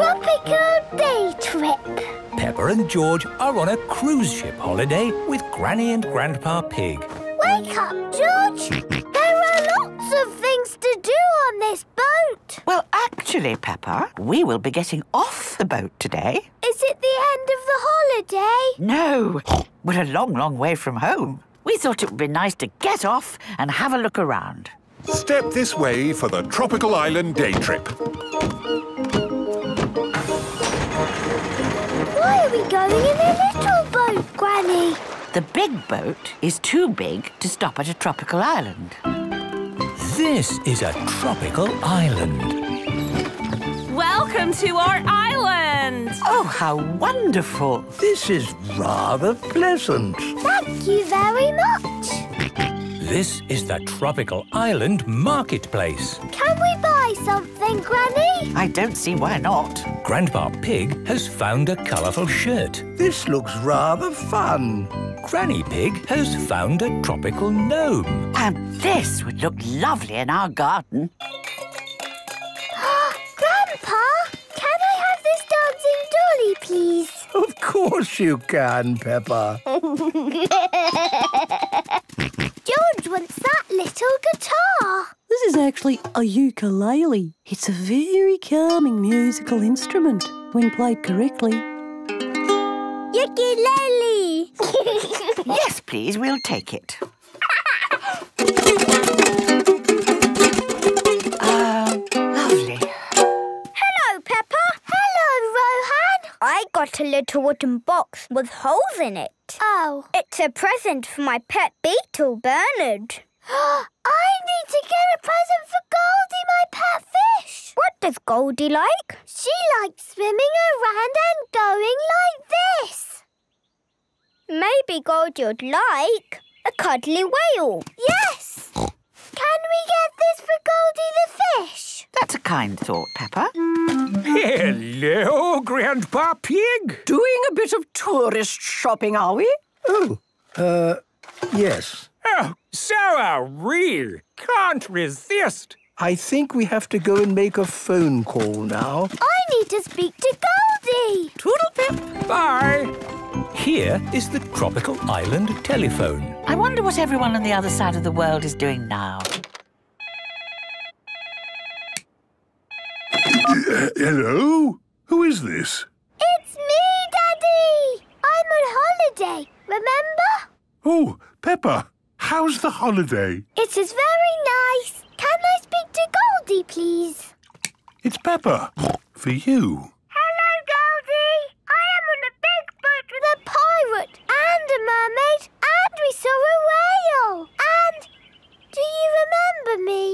tropical day trip. Peppa and George are on a cruise ship holiday with Granny and Grandpa Pig. Wake up, George! There are lots of things to do on this boat. Well, actually, Peppa, we will be getting off the boat today. Is it the end of the holiday? No. We're a long, long way from home. We thought it would be nice to get off and have a look around. Step this way for the tropical island day trip. Why are we going in a little boat, Granny? The big boat is too big to stop at a tropical island. This is a tropical island. Welcome to our island! Oh, how wonderful! This is rather pleasant. Thank you very much. This is the tropical island marketplace. Can we buy something, Granny? I don't see why not. Grandpa Pig has found a colourful shirt. This looks rather fun. Granny Pig has found a tropical gnome. And this would look lovely in our garden. Grandpa, can I have this dancing dolly, please? Of course you can, Peppa. George wants that little guitar. This is actually a ukulele. It's a very calming musical instrument when played correctly. Ukulele! Yes, please, we'll take it. Lovely. Hello, Peppa. Hello, Rohan. I got a little wooden box with holes in it. Oh. It's a present for my pet beetle, Bernard. I need to get a present for Goldie, my pet fish. What does Goldie like? She likes swimming around and going like this. Maybe Goldie would like a cuddly whale. Yes. Can we get this for Goldie the fish? That's a kind thought, Peppa. Hello, Grandpa Pig. Doing a bit of tourist shopping, are we? Oh, yes. Oh, so are we. Can't resist. I think we have to go and make a phone call now. I need to speak to Goldie. Toodle-pip. Bye. Here is the tropical island telephone. I wonder what everyone on the other side of the world is doing now. Hello? Who is this? It's me, Daddy! I'm on holiday, remember? Oh, Peppa, how's the holiday? It is very nice. Can I speak to Goldie, please? It's Peppa, for you. And a mermaid, and we saw a whale. And do you remember me?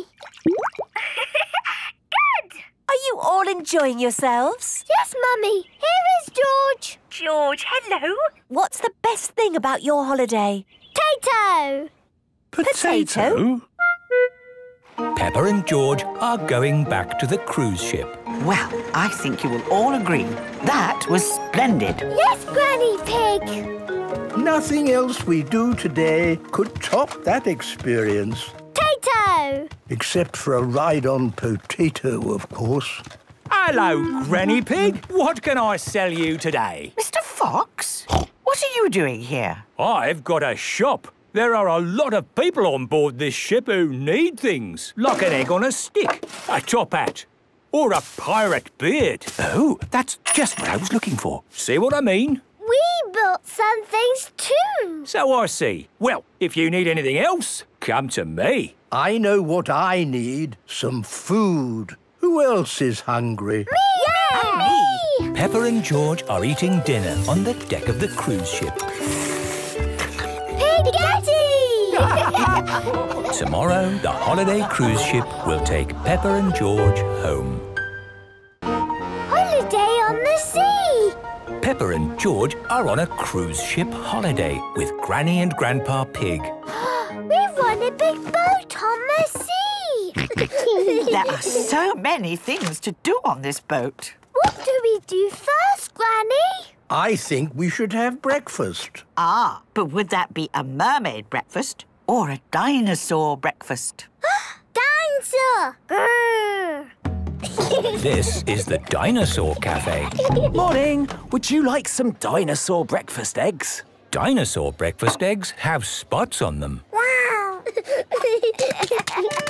Good! Are you all enjoying yourselves? Yes, Mummy. Here is George. George, hello. What's the best thing about your holiday? Potato. Potato? Peppa and George are going back to the cruise ship. Well, I think you will all agree that was splendid. Yes, Granny Pig. Nothing else we do today could top that experience. Potato! Except for a ride on Potato, of course. Hello, Granny Pig. What can I sell you today? Mr. Fox, what are you doing here? I've got a shop. There are a lot of people on board this ship who need things, like an egg on a stick, a top hat, or a pirate beard. Oh, that's just what I was looking for. See what I mean? We bought some things too. So I see. Well, if you need anything else, come to me. I know what I need. Some food. Who else is hungry? Me! Yeah! Me! Peppa and George are eating dinner on the deck of the cruise ship. Tomorrow, the holiday cruise ship will take Peppa and George home. Holiday on the sea! Peppa and George are on a cruise ship holiday with Granny and Grandpa Pig. We've won a big boat on the sea! There are so many things to do on this boat. What do we do first, Granny? I think we should have breakfast. Ah, but would that be a mermaid breakfast or a dinosaur breakfast? Dinosaur! Grrr. This is the Dinosaur Cafe. Morning! Would you like some dinosaur breakfast eggs? Dinosaur breakfast eggs have spots on them. Wow!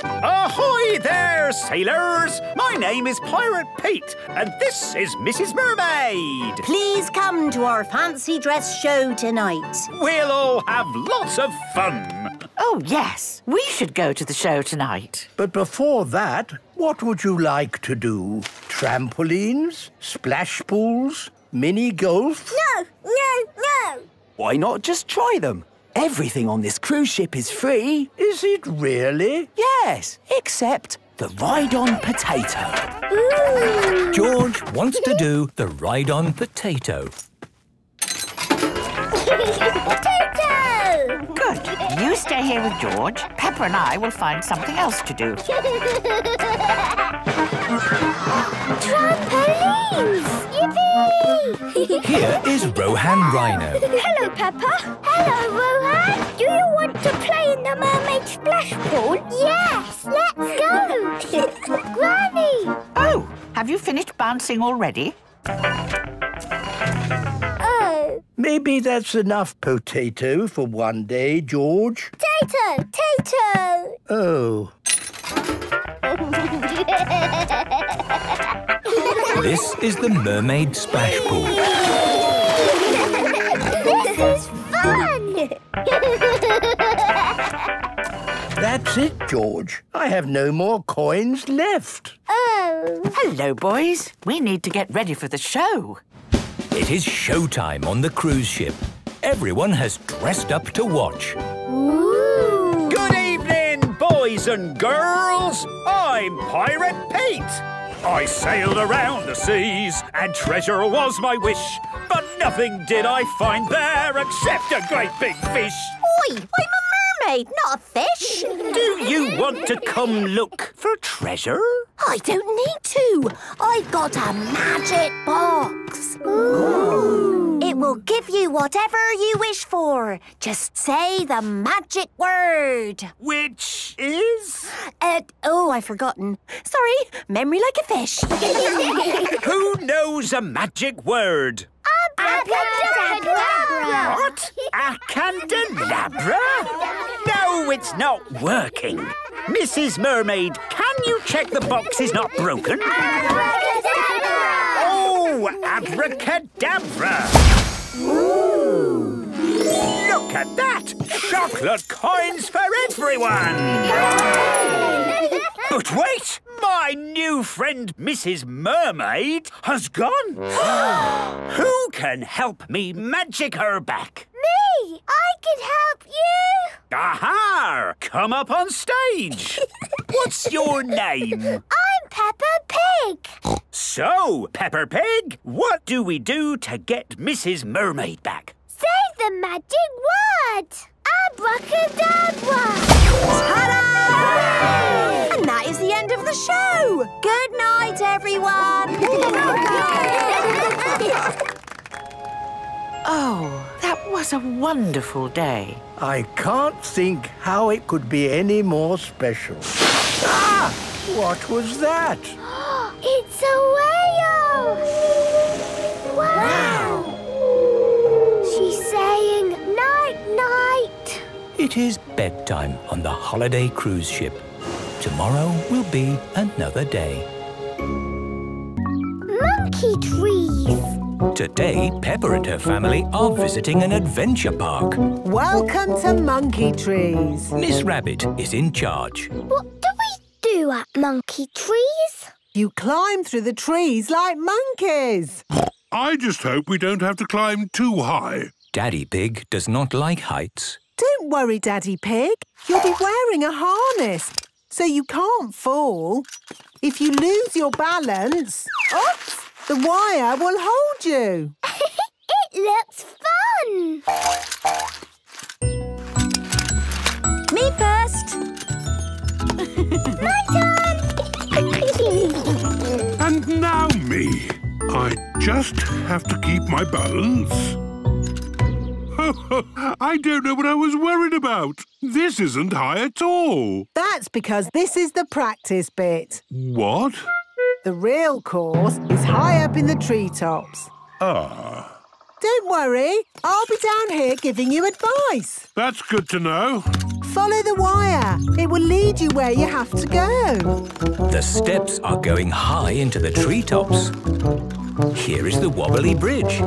Ahoy there, sailors! My name is Pirate Pete, and this is Mrs. Mermaid. Please come to our fancy dress show tonight. We'll all have lots of fun. Oh, yes. We should go to the show tonight. But before that, what would you like to do? Trampolines? Splash pools? Mini golf? No! Why not just try them? Everything on this cruise ship is free. Is it really? Yes, except the ride-on potato. Ooh. George wants to do the ride-on potato. Potato! Good. You stay here with George. Peppa and I will find something else to do. Trampolines! Yippee! Here is Rohan Rhino. Hello, Peppa. Hello, Rohan. Do you want to play in the mermaid splash pool? Yes, let's go. Granny! Oh, have you finished bouncing already? Oh. Maybe that's enough potato for one day, George. Potato! Potato! Oh. This is the mermaid splash pool. This is fun! That's it, George. I have no more coins left. Oh. Hello, boys. We need to get ready for the show. It is showtime on the cruise ship. Everyone has dressed up to watch. Ooh. Good evening, boys and girls. I'm Pirate Pete. I sailed around the seas, and treasure was my wish. But nothing did I find there except a great big fish. Oi, I'm a mermaid, not a fish. Do you want to come look for treasure? I don't need to. I've got a magic box. Ooh. It will give you whatever you wish for. Just say the magic word. Which is? Oh, I've forgotten. Sorry, memory like a fish. Who knows a magic word? Abracadabra! What? A candelabra? No, it's not working. Mrs. Mermaid, can you check the box is not broken? Abracadabra! Oh, abracadabra! Ooh. Look at that! Chocolate coins for everyone! Yay! But wait! My new friend, Mrs. Mermaid, has gone. Who can help me magic her back? Me! I can help you! Aha! Come up on stage. What's your name? I'm Peppa Pig. So, Peppa Pig, what do we do to get Mrs. Mermaid back? Say the magic word! Abracadabra! Ta-da! And that is the end of the show. Good night, everyone. Oh, that was a wonderful day. I can't think how it could be any more special. Ah! What was that? It's a whale! Wow! She's saying night-night. It is bedtime on the holiday cruise ship. Tomorrow will be another day. Monkey trees! Today, Peppa and her family are visiting an adventure park. Welcome to Monkey Trees. Miss Rabbit is in charge. What do we do at Monkey Trees? You climb through the trees like monkeys. I just hope we don't have to climb too high. Daddy Pig does not like heights. Don't worry, Daddy Pig. You'll be wearing a harness, so you can't fall. If you lose your balance, oops, the wire will hold you. It looks fun. Me first. My turn. And now me. I just have to keep my balance. I don't know what I was worried about. This isn't high at all. That's because this is the practice bit. What? The real course is high up in the treetops. Ah. Don't worry, I'll be down here giving you advice. That's good to know. Follow the wire. It will lead you where you have to go. The steps are going high into the treetops. Here is the wobbly bridge.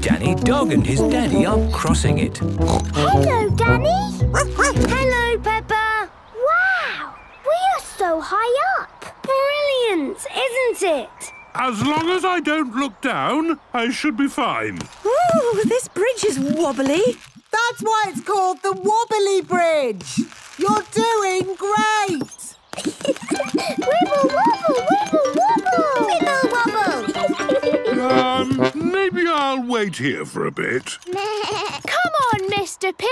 Danny Dog and his daddy are crossing it. Hello, Danny. Hello, Peppa. Wow, we are so high up. Brilliant, isn't it? As long as I don't look down, I should be fine. Ooh, this bridge is wobbly. That's why it's called the Wobbly Bridge. You're doing great. Wibble, wobble, wibble, wobble. Wibble, wobble. Maybe I'll wait here for a bit. Come on, Mr. Pig.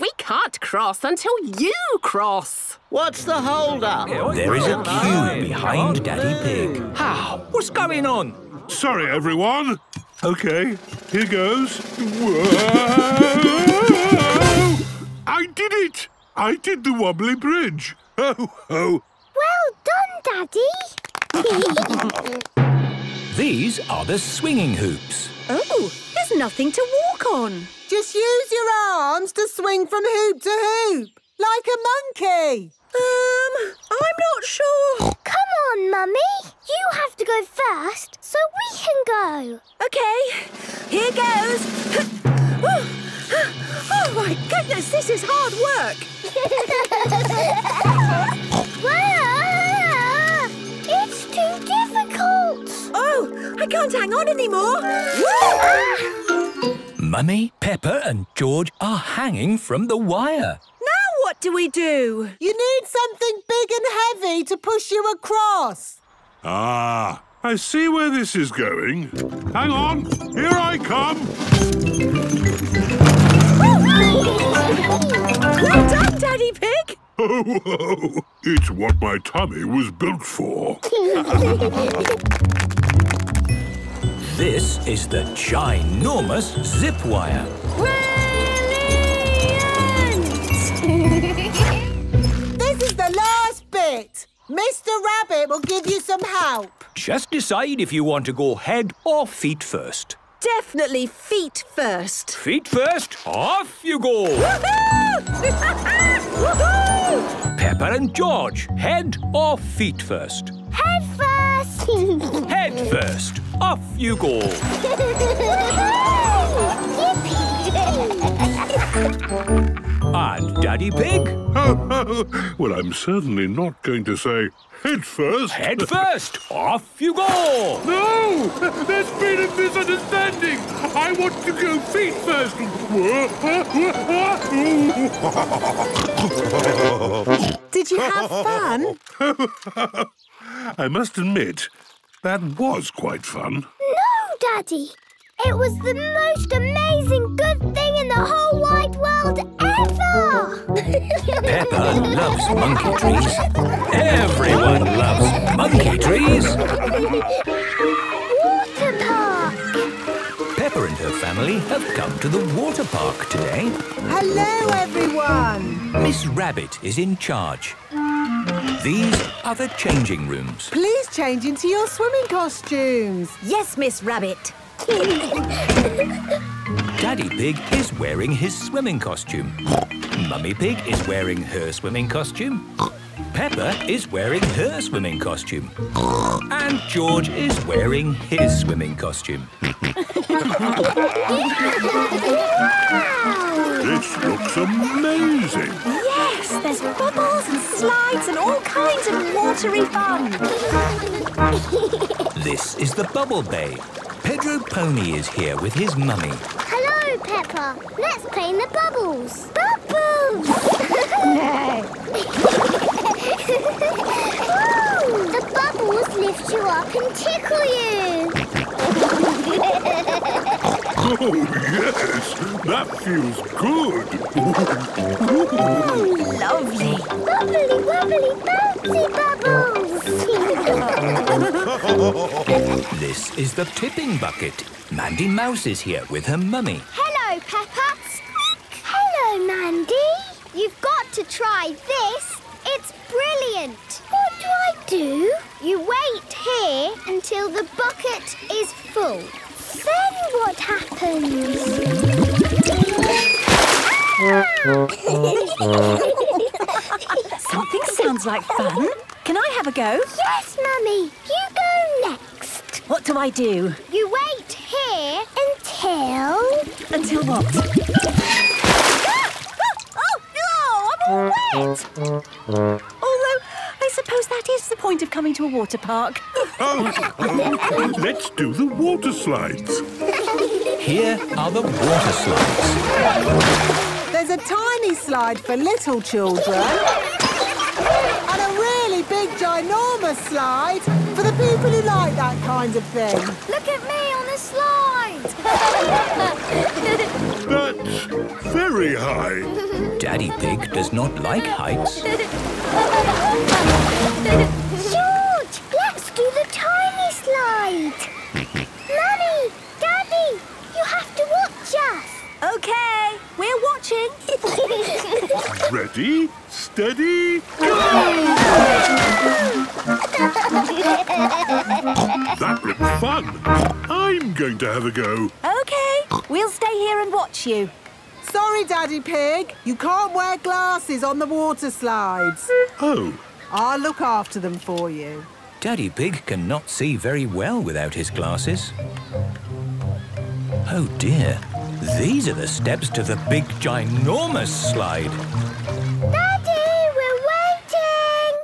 We can't cross until you cross. What's the hold-up? There is a queue behind Daddy Pig. How? What's going on? Sorry, everyone. OK, here goes. Whoa! I did it! I did the wobbly bridge. Ho, ho. Well done, Daddy. These are the swinging hoops. Oh, there's nothing to walk on. Just use your arms to swing from hoop to hoop, like a monkey. I'm not sure. Come on, Mummy. You have to go first, so we can go. OK, here goes. Oh, my goodness, this is hard work. It's too difficult. Oh, I can't hang on anymore. Mummy, Peppa and George are hanging from the wire. What do we do? You need something big and heavy to push you across. Ah, I see where this is going. Hang on, here I come. Well done, Daddy Pig. Ho, ho. It's what my tummy was built for. This is the ginormous zip wire. This is the last bit. Mr. Rabbit will give you some help. Just decide if you want to go head or feet first. Definitely feet first. Feet first, off you go. Woohoo! Peppa and George, head or feet first? Head first. Head first, off you go. And Daddy Pig? Well, I'm certainly not going to say head first. Head first! Off you go! No! There's been a misunderstanding! I want to go feet first! Did you have fun? I must admit, that was quite fun. No, Daddy! It was the most amazing good thing in the whole wide world ever! Peppa loves monkey trees. Everyone loves monkey trees. Water park! Peppa and her family have come to the water park today. Hello, everyone! Miss Rabbit is in charge. These are the changing rooms. Please change into your swimming costumes. Yes, Miss Rabbit. Daddy Pig is wearing his swimming costume. Mummy Pig is wearing her swimming costume. Peppa is wearing her swimming costume. And George is wearing his swimming costume. This looks amazing. Yes, there's bubbles and slides and all kinds of watery fun. This is the bubble bay. Pedro Pony is here with his mummy. Hello, Peppa. Let's play in the bubbles. Bubbles! Ooh, the bubbles lift you up and tickle you. Oh, yes. That feels good. Oh, lovely. Bubbly, wobbly, bouncy bubbles. This is the tipping bucket. Mandy Mouse is here with her mummy. Hello, Peppa. Squeak. Hello, Mandy. You've got to try this. It's brilliant. What do I do? You wait here until the bucket is full. Then what happens? Ah! Something sounds like fun. Can I have a go? Yes, Mummy. You go next. What do I do? You wait here until... Until what? Ah! Oh, oh, I'm all wet. Although, I suppose that is the point of coming to a water park. Oh, let's do the water slides. Here are the water slides. There's a tiny slide for little children. Big, ginormous slide for the people who like that kind of thing. Look at me on the slide! That's very high. Daddy Pig does not like heights. George, let's do the tiny slide. Mummy, Daddy, you have to watch us. OK, we're watching. Ready, steady, go! That looked fun. I'm going to have a go. OK, we'll stay here and watch you. Sorry, Daddy Pig. You can't wear glasses on the water slides. Oh. I'll look after them for you. Daddy Pig cannot see very well without his glasses. Oh, dear. These are the steps to the big, ginormous slide. Daddy, we're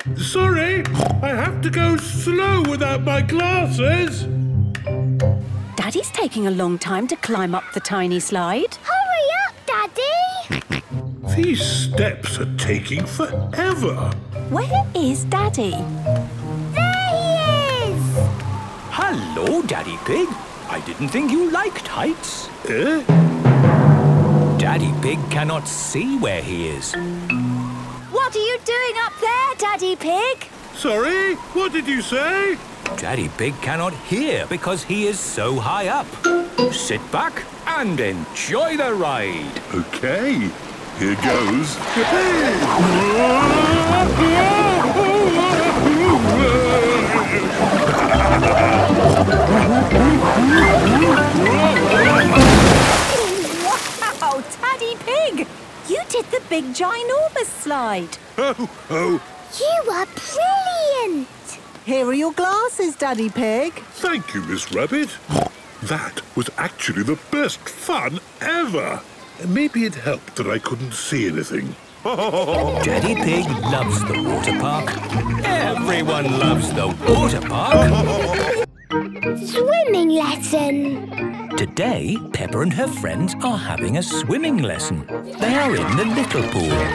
waiting! Sorry, I have to go slow without my glasses. Daddy's taking a long time to climb up the tiny slide. Hurry up, Daddy! These steps are taking forever. Where is Daddy? There he is! Hello, Daddy Pig. I didn't think you liked heights. Daddy Pig cannot see where he is. What are you doing up there, Daddy Pig? Sorry, what did you say? Daddy Pig cannot hear because he is so high up. Sit back and enjoy the ride. OK, here goes. Wow, Daddy Pig! You did the big ginormous slide. Oh, oh. You are brilliant! Here are your glasses, Daddy Pig. Thank you, Miss Rabbit. That was actually the best fun ever. Maybe it helped that I couldn't see anything. Daddy Pig loves the water park. Everyone loves the water park. Swimming lesson. Today, Peppa and her friends are having a swimming lesson. They are in the little pool.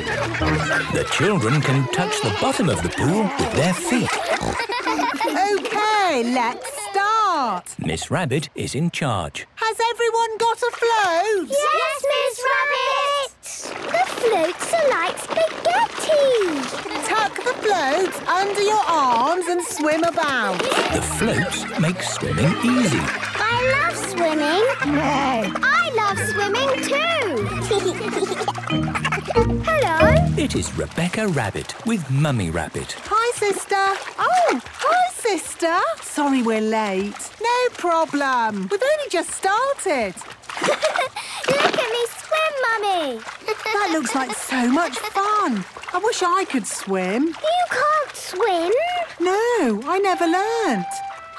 The children can touch the bottom of the pool with their feet. OK, let's start. Miss Rabbit is in charge. Has everyone got a float? Yes, Miss Rabbit. The floats are like spaghetti. Tuck the floats under your arms and swim about. The floats make swimming easy. I love swimming. I love swimming too. Hello. It is Rebecca Rabbit with Mummy Rabbit. Hi, sister. Oh, hi, sister. Sorry we're late. No problem. We've only just started. Look at me swim, Mummy. That looks like so much fun. I wish I could swim. You can't swim? No, I never learnt.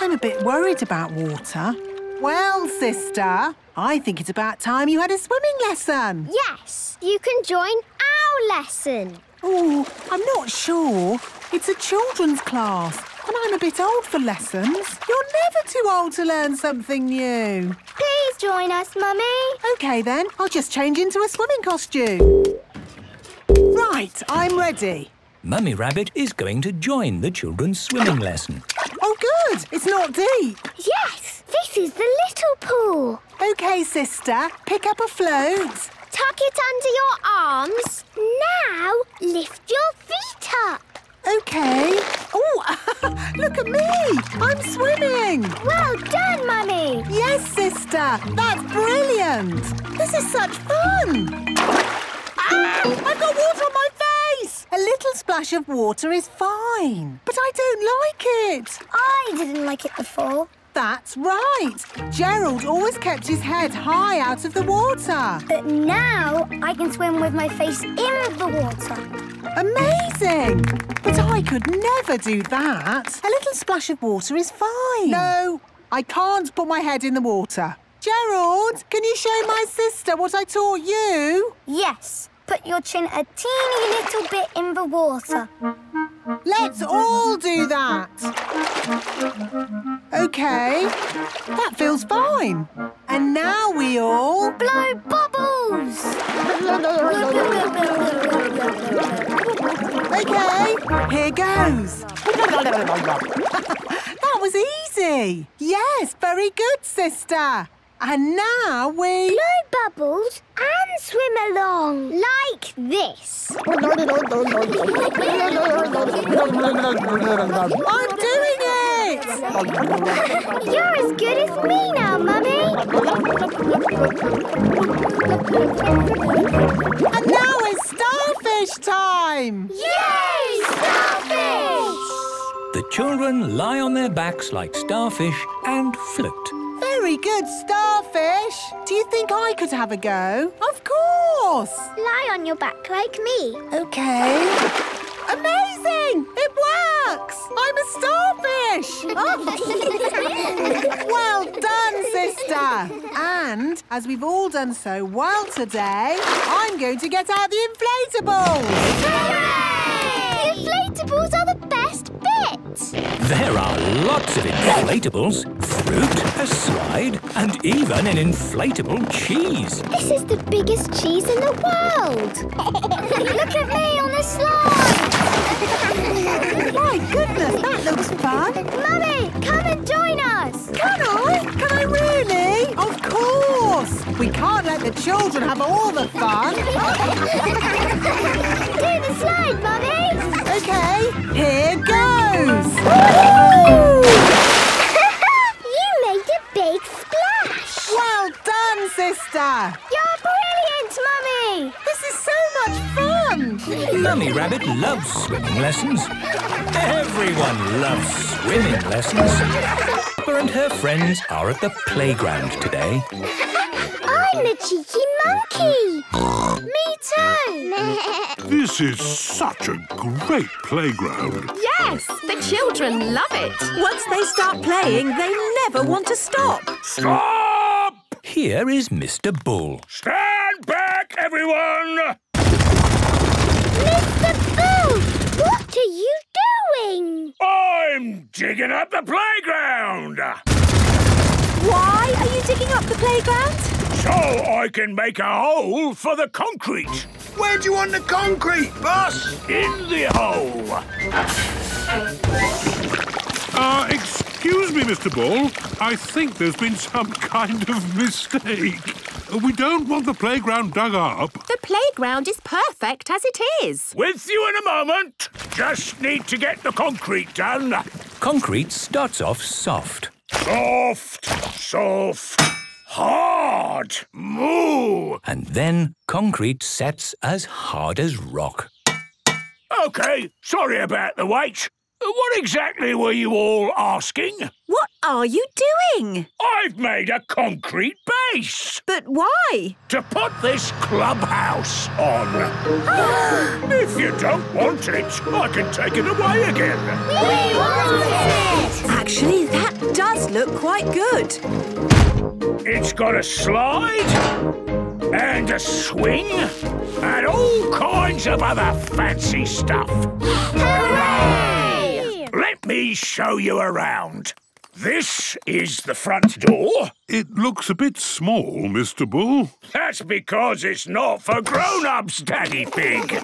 I'm a bit worried about water. Well, sister, I think it's about time you had a swimming lesson. Yes, you can join our lesson. Oh, I'm not sure. It's a children's class. And I'm a bit old for lessons. You're never too old to learn something new. Please join us, Mummy. OK, then. I'll just change into a swimming costume. Right, I'm ready. Mummy Rabbit is going to join the children's swimming lesson. Oh, good. It's not deep. Yes, this is the little pool. OK, sister. Pick up a float. Tuck it under your arms. Now lift your feet up. OK. Oh, look at me. I'm swimming. Well done, Mummy. Yes, sister. That's brilliant. This is such fun. Ah, I've got water on my face. A little splash of water is fine. But I don't like it. I didn't like it before. That's right. Gerald always kept his head high out of the water. But now I can swim with my face in the water. Amazing! But I could never do that. A little splash of water is fine. No, I can't put my head in the water. Gerald, can you show my sister what I taught you? Yes. Put your chin a teeny little bit in the water. Let's all do that. OK, that feels fine. And now we all... blow bubbles! OK, here goes. That was easy. Yes, very good, sister. And now we... blow bubbles and swim along. Like this. I'm doing it! You're as good as me now, Mummy. And now it's starfish time! Yay, starfish! The children lie on their backs like starfish and float. Very good, starfish. Do you think I could have a go? Of course. Lie on your back like me. OK. Amazing! It works! I'm a starfish! Oh. Well done, sister. And as we've all done so well today, I'm going to get out the inflatables. Hooray! The inflatables are the best bit. There are lots of inflatables, fruit, a slide, and even an inflatable cheese. This is the biggest cheese in the world. Look at me on the slide. My goodness, that looks fun. Mummy, come and join us. Can I? Can I really? Of course. We can't let the children have all the fun. Do the slide, Mummy. OK, here goes! You made a big splash! Well done, sister! You're brilliant, Mummy! This is so much fun! Mummy Rabbit loves swimming lessons. Everyone loves swimming lessons. Peppa and her friends are at the playground today. I'm the cheeky monkey! Me too! This is such a great playground! Yes! The children love it! Once they start playing, they never want to stop! Stop! Here is Mr. Bull. Stand back, everyone! Mr. Bull! What are you doing? I'm digging up the playground! Why are you digging up the playground? So I can make a hole for the concrete. Where do you want the concrete, boss? In the hole. Excuse me, Mr. Bull. I think there's been some kind of mistake. We don't want the playground dug up. The playground is perfect as it is. With you in a moment. Just need to get the concrete done. Concrete starts off soft. Soft, soft. Hard! Moo! And then concrete sets as hard as rock. OK, sorry about the wait. What exactly were you all asking? What are you doing? I've made a concrete base. But why? To put this clubhouse on. If you don't want it, I can take it away again. We want it! Actually, that does look quite good. It's got a slide and a swing and all kinds of other fancy stuff. Hooray! Let me show you around. This is the front door. It looks a bit small, Mr. Bull. That's because it's not for grown-ups, Daddy Pig.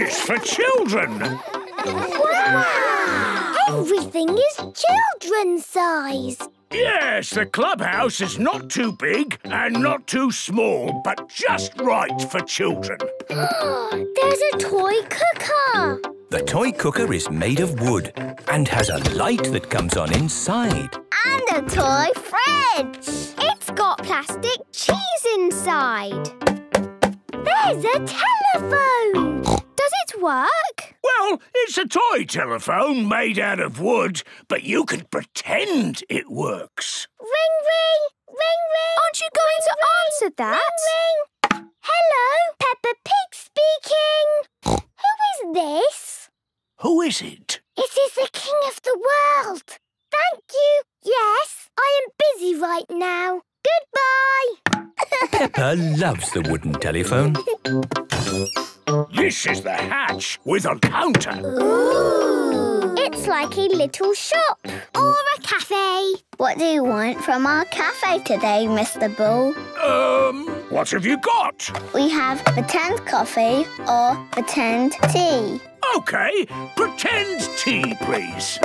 It's for children. Wow! Everything is children's size. Yes, the clubhouse is not too big and not too small, but just right for children. There's a toy cooker. The toy cooker is made of wood and has a light that comes on inside. And a toy fridge. It's got plastic cheese inside. There's a telephone. Does it work? Well, it's a toy telephone made out of wood, but you can pretend it works. Ring, ring, ring, ring. Aren't you going to answer that? Ring, ring. Hello, Peppa Pig speaking. Who is this? Who is it? It is the King of the World. Thank you. Yes, I am busy right now. Goodbye. Peppa loves the wooden telephone. This is the hatch with a counter. Ooh. It's like a little shop. Or a cafe. What do you want from our cafe today, Mr. Bull? What have you got? We have pretend coffee or pretend tea. OK, pretend tea, please.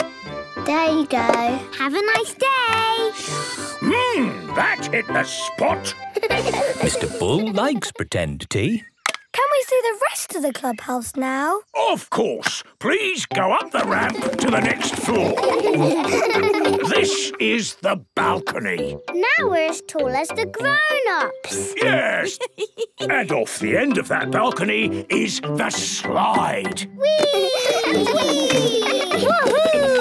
There you go. Have a nice day. Mmm, that hit the spot. Mr. Bull likes pretend tea. Can we see the rest of the clubhouse now? Of course. Please go up the ramp to the next floor. This is the balcony. Now we're as tall as the grown-ups. Yes. And off the end of that balcony is the slide. Whee! Whee! Woohoo!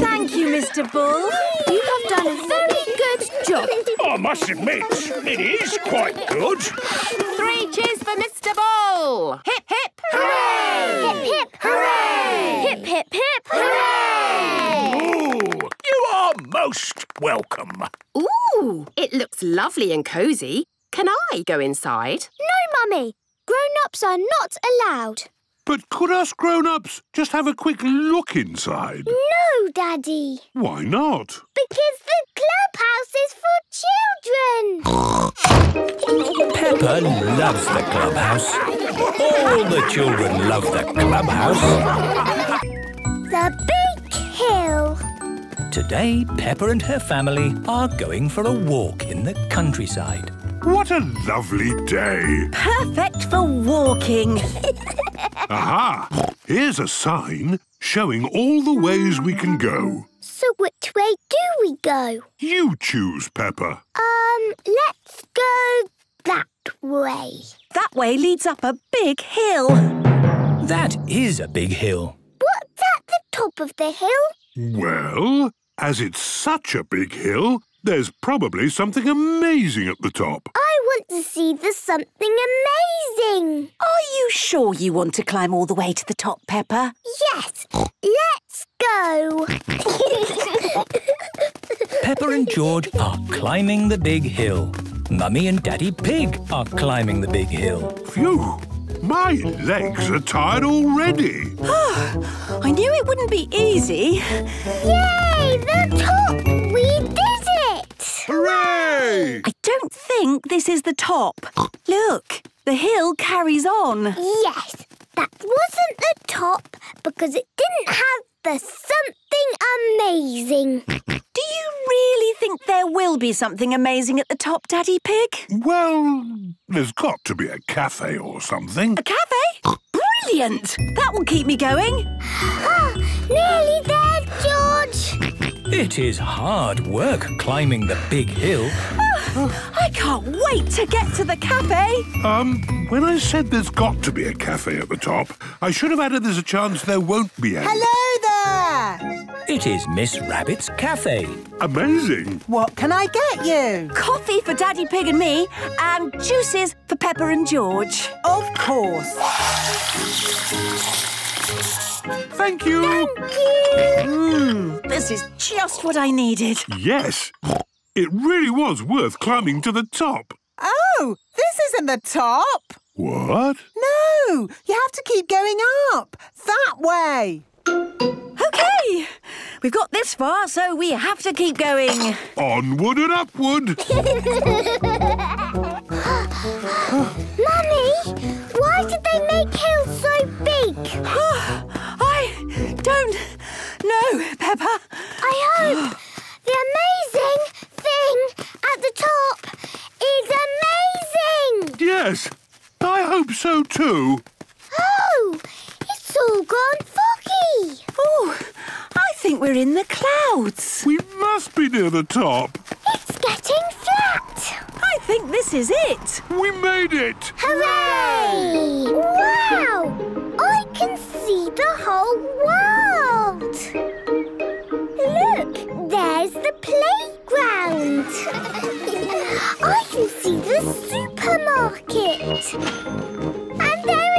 Thank you, Mr. Bull. You have done a very good job. I must admit, it is quite good. 3 cheers for Mr. Bull! Hip, hip, hooray! Hip, hip, hooray! Hip, hip, hip, hooray! Ooh, you are most welcome. Ooh, it looks lovely and cosy. Can I go inside? No, Mummy. Grown-ups are not allowed. But could us grown-ups just have a quick look inside? No, Daddy. Why not? Because the clubhouse is for children. Peppa loves the clubhouse. All the children love the clubhouse. The big hill. Today, Peppa and her family are going for a walk in the countryside. What a lovely day. Perfect for walking. Aha! Here's a sign showing all the ways we can go. So which way do we go? You choose, Peppa. Let's go that way. That way leads up a big hill. That is a big hill. What's at the top of the hill? Well, as it's such a big hill, there's probably something amazing at the top. I want to see the something amazing. Are you sure you want to climb all the way to the top, Peppa? Yes. Let's go. Peppa and George are climbing the big hill. Mummy and Daddy Pig are climbing the big hill. Phew. My legs are tired already. Oh, I knew it wouldn't be easy. Yay, the top! We did it! Hooray! I don't think this is the top. Look, the hill carries on. Yes, that wasn't the top because it didn't have the something amazing. Do you really think there will be something amazing at the top, Daddy Pig? Well, there's got to be a cafe or something. A cafe? Brilliant! That will keep me going. Oh, nearly there, George. It is hard work climbing the big hill. Oh, I can't wait to get to the cafe. When I said there's got to be a cafe at the top, I should have added there's a chance there won't be any. Hello there! It is Miss Rabbit's cafe. Amazing! What can I get you? Coffee for Daddy Pig and me, and juices for Peppa and George. Of course. Thank you! Thank you! This is just what I needed. Yes. It really was worth climbing to the top. Oh, this isn't the top. What? No, you have to keep going up. That way. OK, we've got this far, so we have to keep going. Onward and upward. Mummy, why did they make hills so big? I don't know, Peppa. I hope the amazing thing at the top is amazing! Yes, I hope so too. Oh, it's all gone foggy. Oh, I think we're in the clouds. We must be near the top. It's getting flat. I think this is it. We made it! Hooray! Wow! I can see the whole world! Look, there's the playground. I can see the supermarket. And there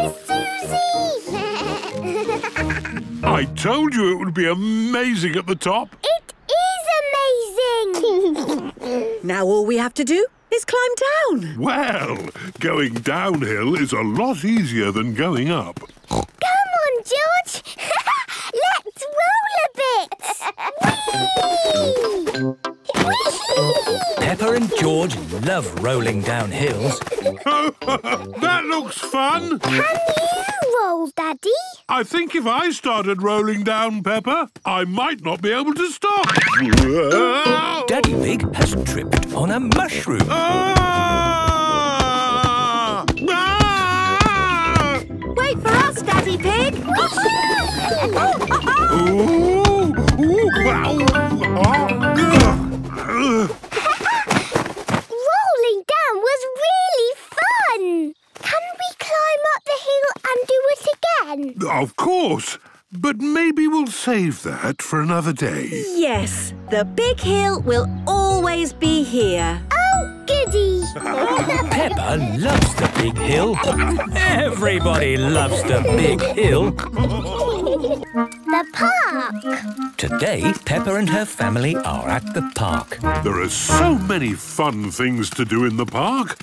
is Susie! I told you it would be amazing at the top. It is amazing! Now all we have to do is climb down. Well, going downhill is a lot easier than going up. Come on, George! Let's roll a bit! Whee! Peppa and George love rolling down hills. That looks fun! Can you roll, Daddy? I think if I started rolling down, Peppa, I might not be able to stop. Daddy Pig has tripped on a mushroom. Ah! Ah! Wait for us, Daddy Pig! Ooh! Ooh! Wow! Ah! Rolling down was really fun! Can we climb up the hill and do it again? Of course, but maybe we'll save that for another day. Yes, the big hill will always be here. Oh, goody! Peppa loves the big hill. Everybody loves the big hill. The park! Today, Peppa and her family are at the park. There are so many fun things to do in the park.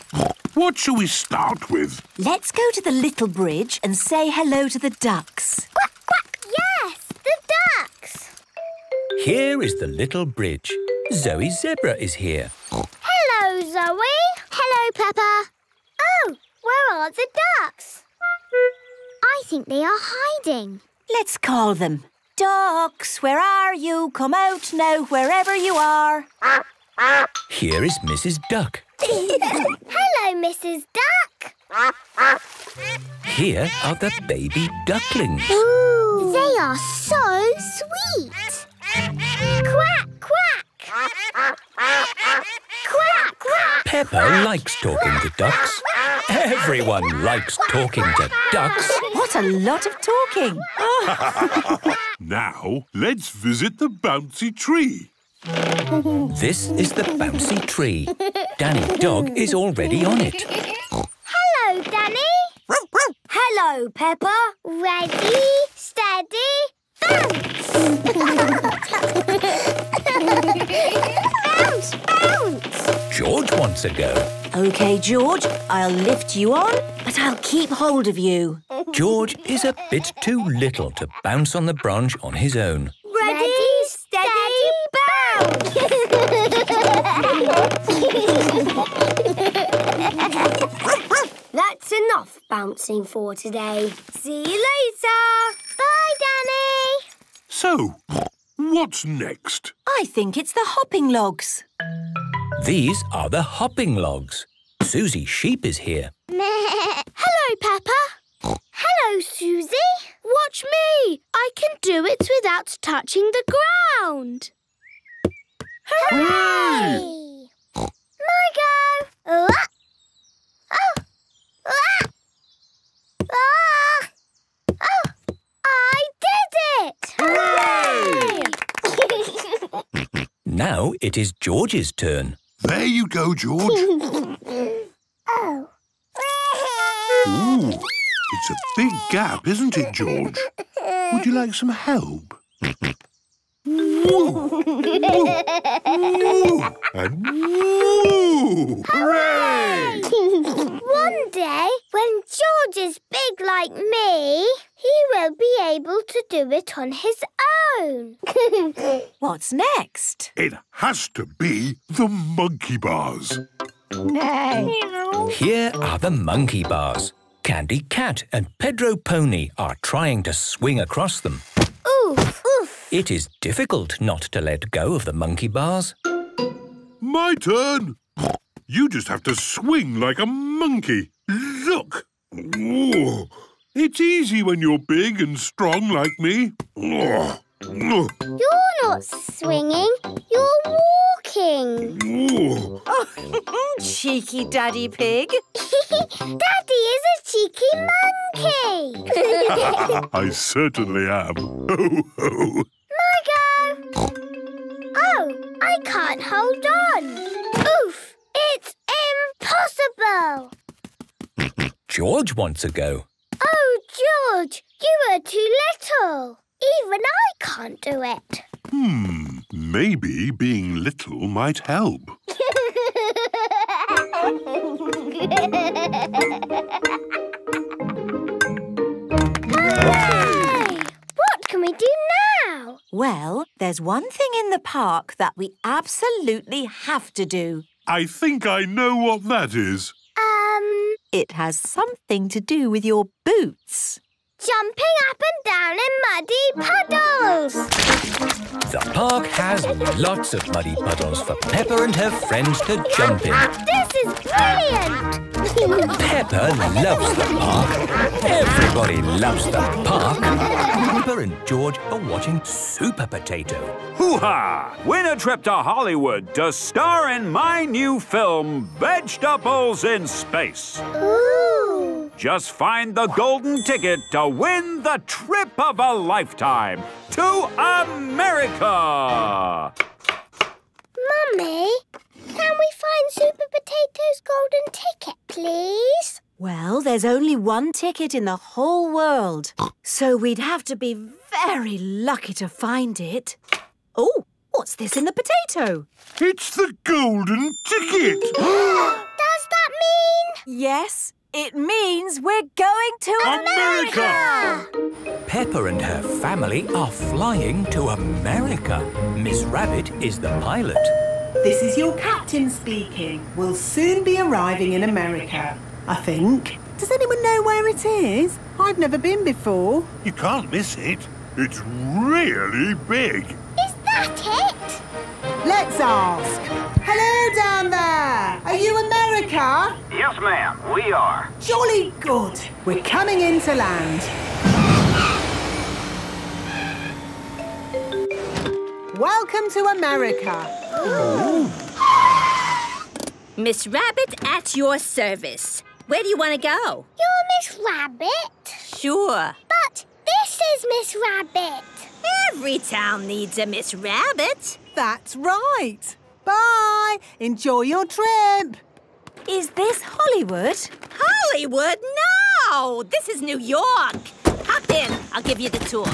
What shall we start with? Let's go to the little bridge and say hello to the ducks. Quack, quack! Yes, the ducks! Here is the little bridge. Zoe Zebra is here. Hello, Zoe. Hello, Peppa. Oh, where are the ducks? I think they are hiding. Let's call them. Ducks, where are you? Come out now, wherever you are. Here is Mrs. Duck. Hello, Mrs. Duck. Here are the baby ducklings. Ooh. They are so sweet. Quack, quack. Quack, quack. Peppa likes talking to ducks. Everyone likes talking to ducks. What a lot of talking. Oh. Now, let's visit the bouncy tree. This is the bouncy tree. Danny Dog is already on it. Hello, Danny. Hello, Peppa. Ready, steady, bounce. Bounce, bounce. George wants a go. OK, George, I'll lift you on, but I'll keep hold of you. George is a bit too little to bounce on the branch on his own. Ready, steady, bounce! That's enough bouncing for today. See you later. Bye, Danny. So, what's next? I think it's the hopping logs. These are the hopping logs. Susie Sheep is here. Hello, Peppa. Hello, Susie. Watch me. I can do it without touching the ground. Hooray! My go. Oh. Oh. Oh. I did it. Hooray! Now it is George's turn. There you go, George. Oh. Ooh, it's a big gap, isn't it, George? Would you like some help? Woo! Woo! And woo! Hooray! One day, when George is big like me, he will be able to do it on his own. What's next? It has to be the monkey bars. No. Here are the monkey bars. Candy Cat and Pedro Pony are trying to swing across them. Oof! Oof! It is difficult not to let go of the monkey bars. My turn! You just have to swing like a monkey. Look! Ooh. It's easy when you're big and strong like me. You're not swinging, you're walking. Oh. cheeky Daddy Pig. Daddy is a cheeky monkey. I certainly am. Ho, ho. Margo! Oh, I can't hold on. Oof! It's impossible. George wants to go. Oh, George, you are too little. Even I can't do it. Hmm, maybe being little might help. Hooray! What can we do now? Well, there's one thing in the park that we absolutely have to do. I think I know what that is. It has something to do with your boots. Jumping up and down in muddy puddles. The park has lots of muddy puddles for Peppa and her friends to jump in. This is brilliant! Peppa loves the park. Everybody loves the park. Peppa and George are watching Super Potato. Hoo-ha! Win a trip to Hollywood to star in my new film, Vegetables in Space. Ooh! Just find the golden ticket to win the trip of a lifetime to America! Mummy, can we find Super Potato's golden ticket, please? Well, there's only one ticket in the whole world, so we'd have to be very lucky to find it. Oh, what's this in the potato? It's the golden ticket! Does that mean...? Yes. It means we're going to America! Peppa and her family are flying to America. Miss Rabbit is the pilot. This is your captain speaking. We'll soon be arriving in America, I think. Does anyone know where it is? I've never been before. You can't miss it. It's really big. Is that it? Let's ask. Hello down there! Are you America? Yes, ma'am, we are. Jolly good. We're coming in to land. Welcome to America. Miss Rabbit at your service. Where do you want to go? You're Miss Rabbit? Sure. But this is Miss Rabbit. Every town needs a Miss Rabbit. That's right. Bye! Enjoy your trip! Is this Hollywood? Hollywood? No! This is New York! Hop in, I'll give you the tour.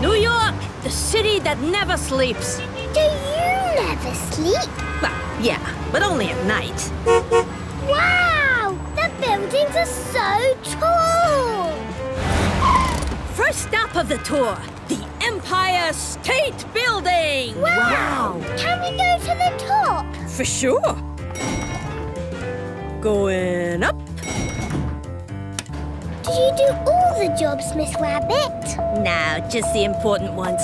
New York, the city that never sleeps. Do you never sleep? Well, yeah, but only at night. Wow! The buildings are so tall! First stop of the tour, the Empire State Building! Wow! Can we go to the top? For sure. Going up. Do you do all the jobs, Miss Rabbit? No, just the important ones.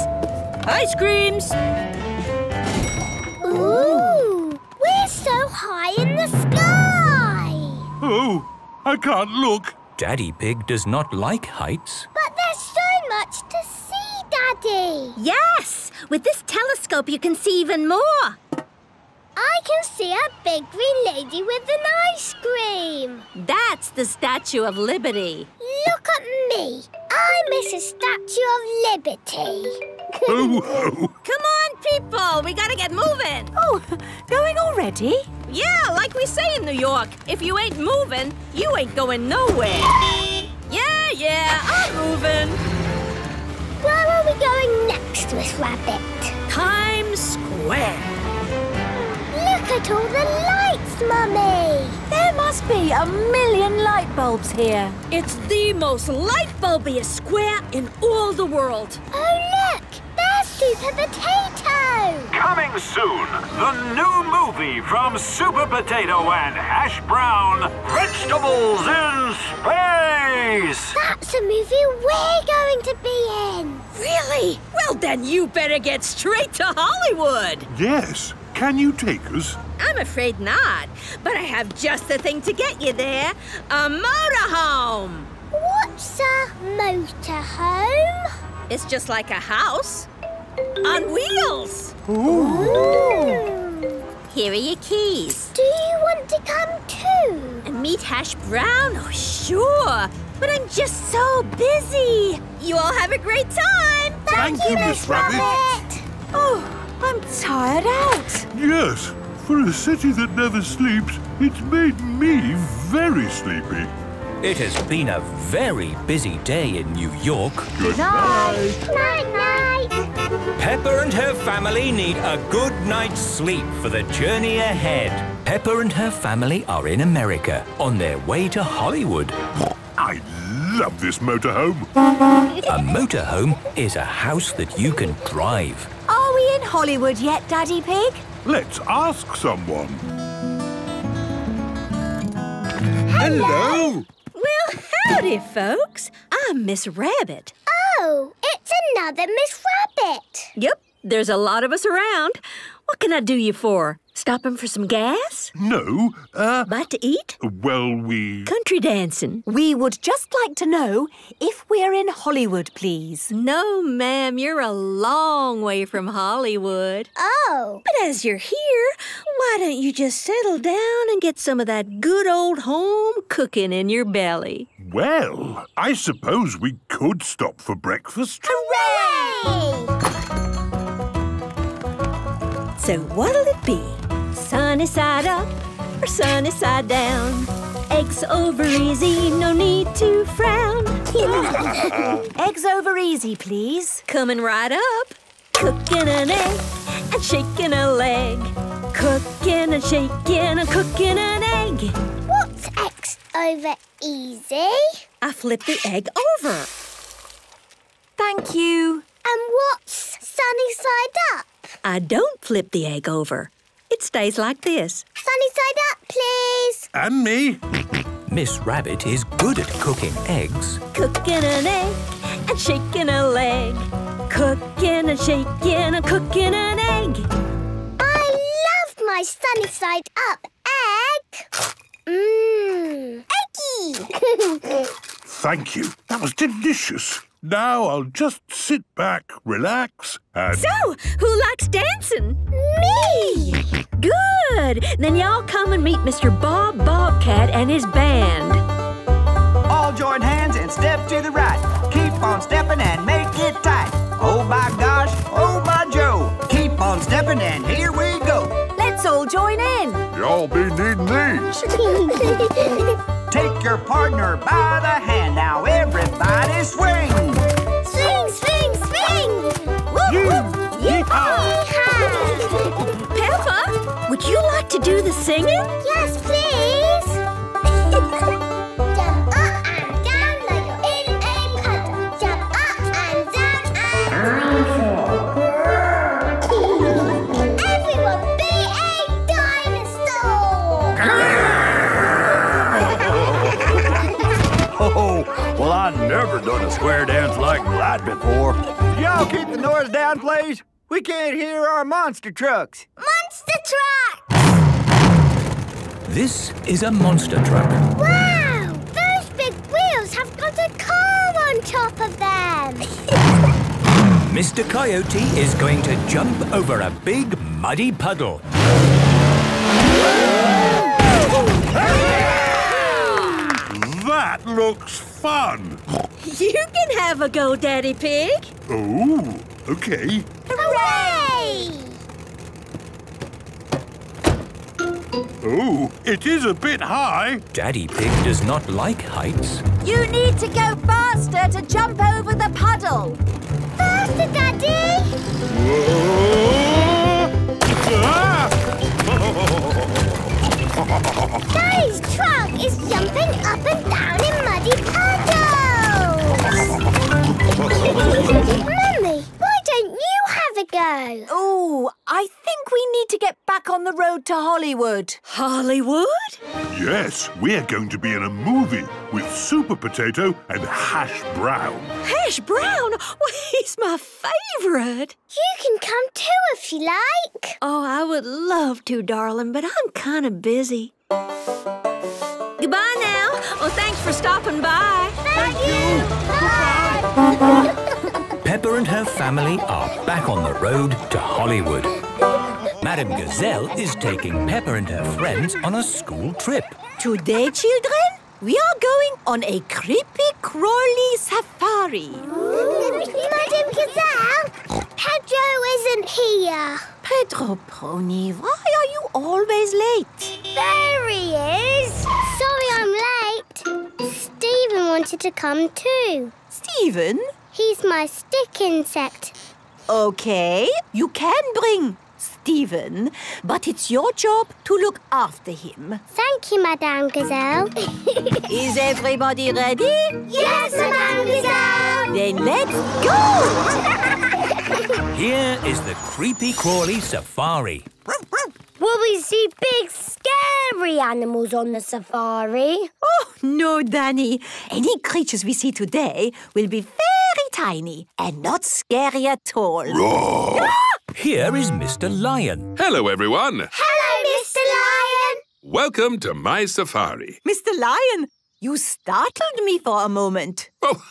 Ice creams! Ooh! We're so high in the sky! Oh, I can't look. Daddy Pig does not like heights. But there's so much to see, Daddy. Yes! With this telescope you can see even more. I can see a big green lady with an ice cream. That's the Statue of Liberty. Look at me. I'm Mrs. Statue of Liberty. Oh, oh. Come on, people. We gotta get moving. Oh, going already? Yeah, like we say in New York, if you ain't moving, you ain't going nowhere. Yeah, yeah, I'm moving. Where are we going next, Miss Rabbit? Times Square. Look at all the lights, Mummy. There must be a million light bulbs here. It's the most light-bulbiest square in all the world. Oh, look. There's Super Potato! Coming soon, the new movie from Super Potato and Hash Brown, Vegetables in Space! That's a movie we're going to be in! Really? Well, then you better get straight to Hollywood! Yes. Can you take us? I'm afraid not, but I have just the thing to get you there. A motorhome! What's a motorhome? It's just like a house. On wheels! Ooh. Here are your keys. Do you want to come too? And meet Hash Brown? Oh, sure. But I'm just so busy. You all have a great time. Thank you, Miss Rabbit. Oh, I'm tired out. Yes. For a city that never sleeps, it's made me very sleepy. It has been a very busy day in New York. Goodnight. Night-night. Peppa and her family need a good night's sleep for the journey ahead. Peppa and her family are in America on their way to Hollywood. I love this motorhome. A motorhome is a house that you can drive. Are we in Hollywood yet, Daddy Pig? Let's ask someone. Hello! Well, howdy, folks. I'm Miss Rabbit. Oh, it's another Miss Rabbit. Yep, there's a lot of us around. What can I do you for? Stopping for some gas? No, Bite to eat? Well, Country dancing. We would just like to know if we're in Hollywood, please. No, ma'am, you're a long way from Hollywood. Oh. But as you're here, why don't you just settle down and get some of that good old home cooking in your belly? Well, I suppose we could stop for breakfast. Hooray! So what'll it be? Sunny side up or sunny side down? Eggs over easy, no need to frown. Eggs over easy, please. Coming right up. Cooking an egg and shaking a leg. Cooking and shaking and cooking an egg. What's eggs over easy? I flip the egg over. Thank you. And what's sunny side up? I don't flip the egg over. It stays like this. Sunny side up, please. And me. Miss Rabbit is good at cooking eggs. Cooking an egg and shaking a leg. Cooking and shaking and cooking an egg. I love my sunny side up egg. Mmm. Eggy. Thank you. That was delicious. Now I'll just sit back, relax, and... So, who likes dancing? Me! Good! Then y'all come and meet Mr. Bob Bobcat and his band. All join hands and step to the right. Keep on stepping and make it tight. Oh my gosh, oh my Joe. Keep on stepping and here we go. Let's all join in. Y'all be needing these. Take your partner by the hand. Now everybody swing. Swing, swing, swing. Whoop, whoop. Yee-haw. Peppa, would you like to do the singing? Yes, please. Jump up and down like you're in a puddle. Jump up and down and... Everyone be a dinosaur. Well, I've never done a square dance like that before. Y'all keep the noise down, please. We can't hear our monster trucks. Monster truck! This is a monster truck. Wow! Those big wheels have got a car on top of them. Mr. Coyote is going to jump over a big muddy puddle. That looks fun. You can have a go, Daddy Pig. Oh, okay. Hooray! Oh, it is a bit high. Daddy Pig does not like heights. You need to go faster to jump over the puddle. Faster, Daddy! Whoa! Ah! Daddy's truck is jumping up and down in muddy puddles! Mummy, why don't you have a go? Oh, I think we need to get back on the road to Hollywood. Hollywood? Yes, we're going to be in a movie with Super Potato and Hash Brown. Hash Brown? Well, he's my favourite. You can come too if you like. Oh, I would love to, darling, but I'm kind of busy. Goodbye now. Oh, thanks for stopping by. Thank you. Bye. Peppa and her family are back on the road to Hollywood. Madame Gazelle is taking Peppa and her friends on a school trip. Today, children, we are going on a creepy crawly safari. Madame Gazelle, Pedro isn't here. Pedro Pony, why are you always late? There he is. Sorry I'm late. Stephen wanted to come too. Stephen? He's my stick insect. OK, you can bring Stephen, but it's your job to look after him. Thank you, Madame Gazelle. Is everybody ready? Yes, Madame Gazelle! Then let's go! Here is the Creepy Crawly Safari. Will we see big, scary animals on the safari? Oh, no, Danny. Any creatures we see today will be very tiny and not scary at all. Roar! Ah! Here is Mr. Lion. Hello, everyone. Hello, Mr. Lion. Welcome to my safari. Mr. Lion, you startled me for a moment. Oh,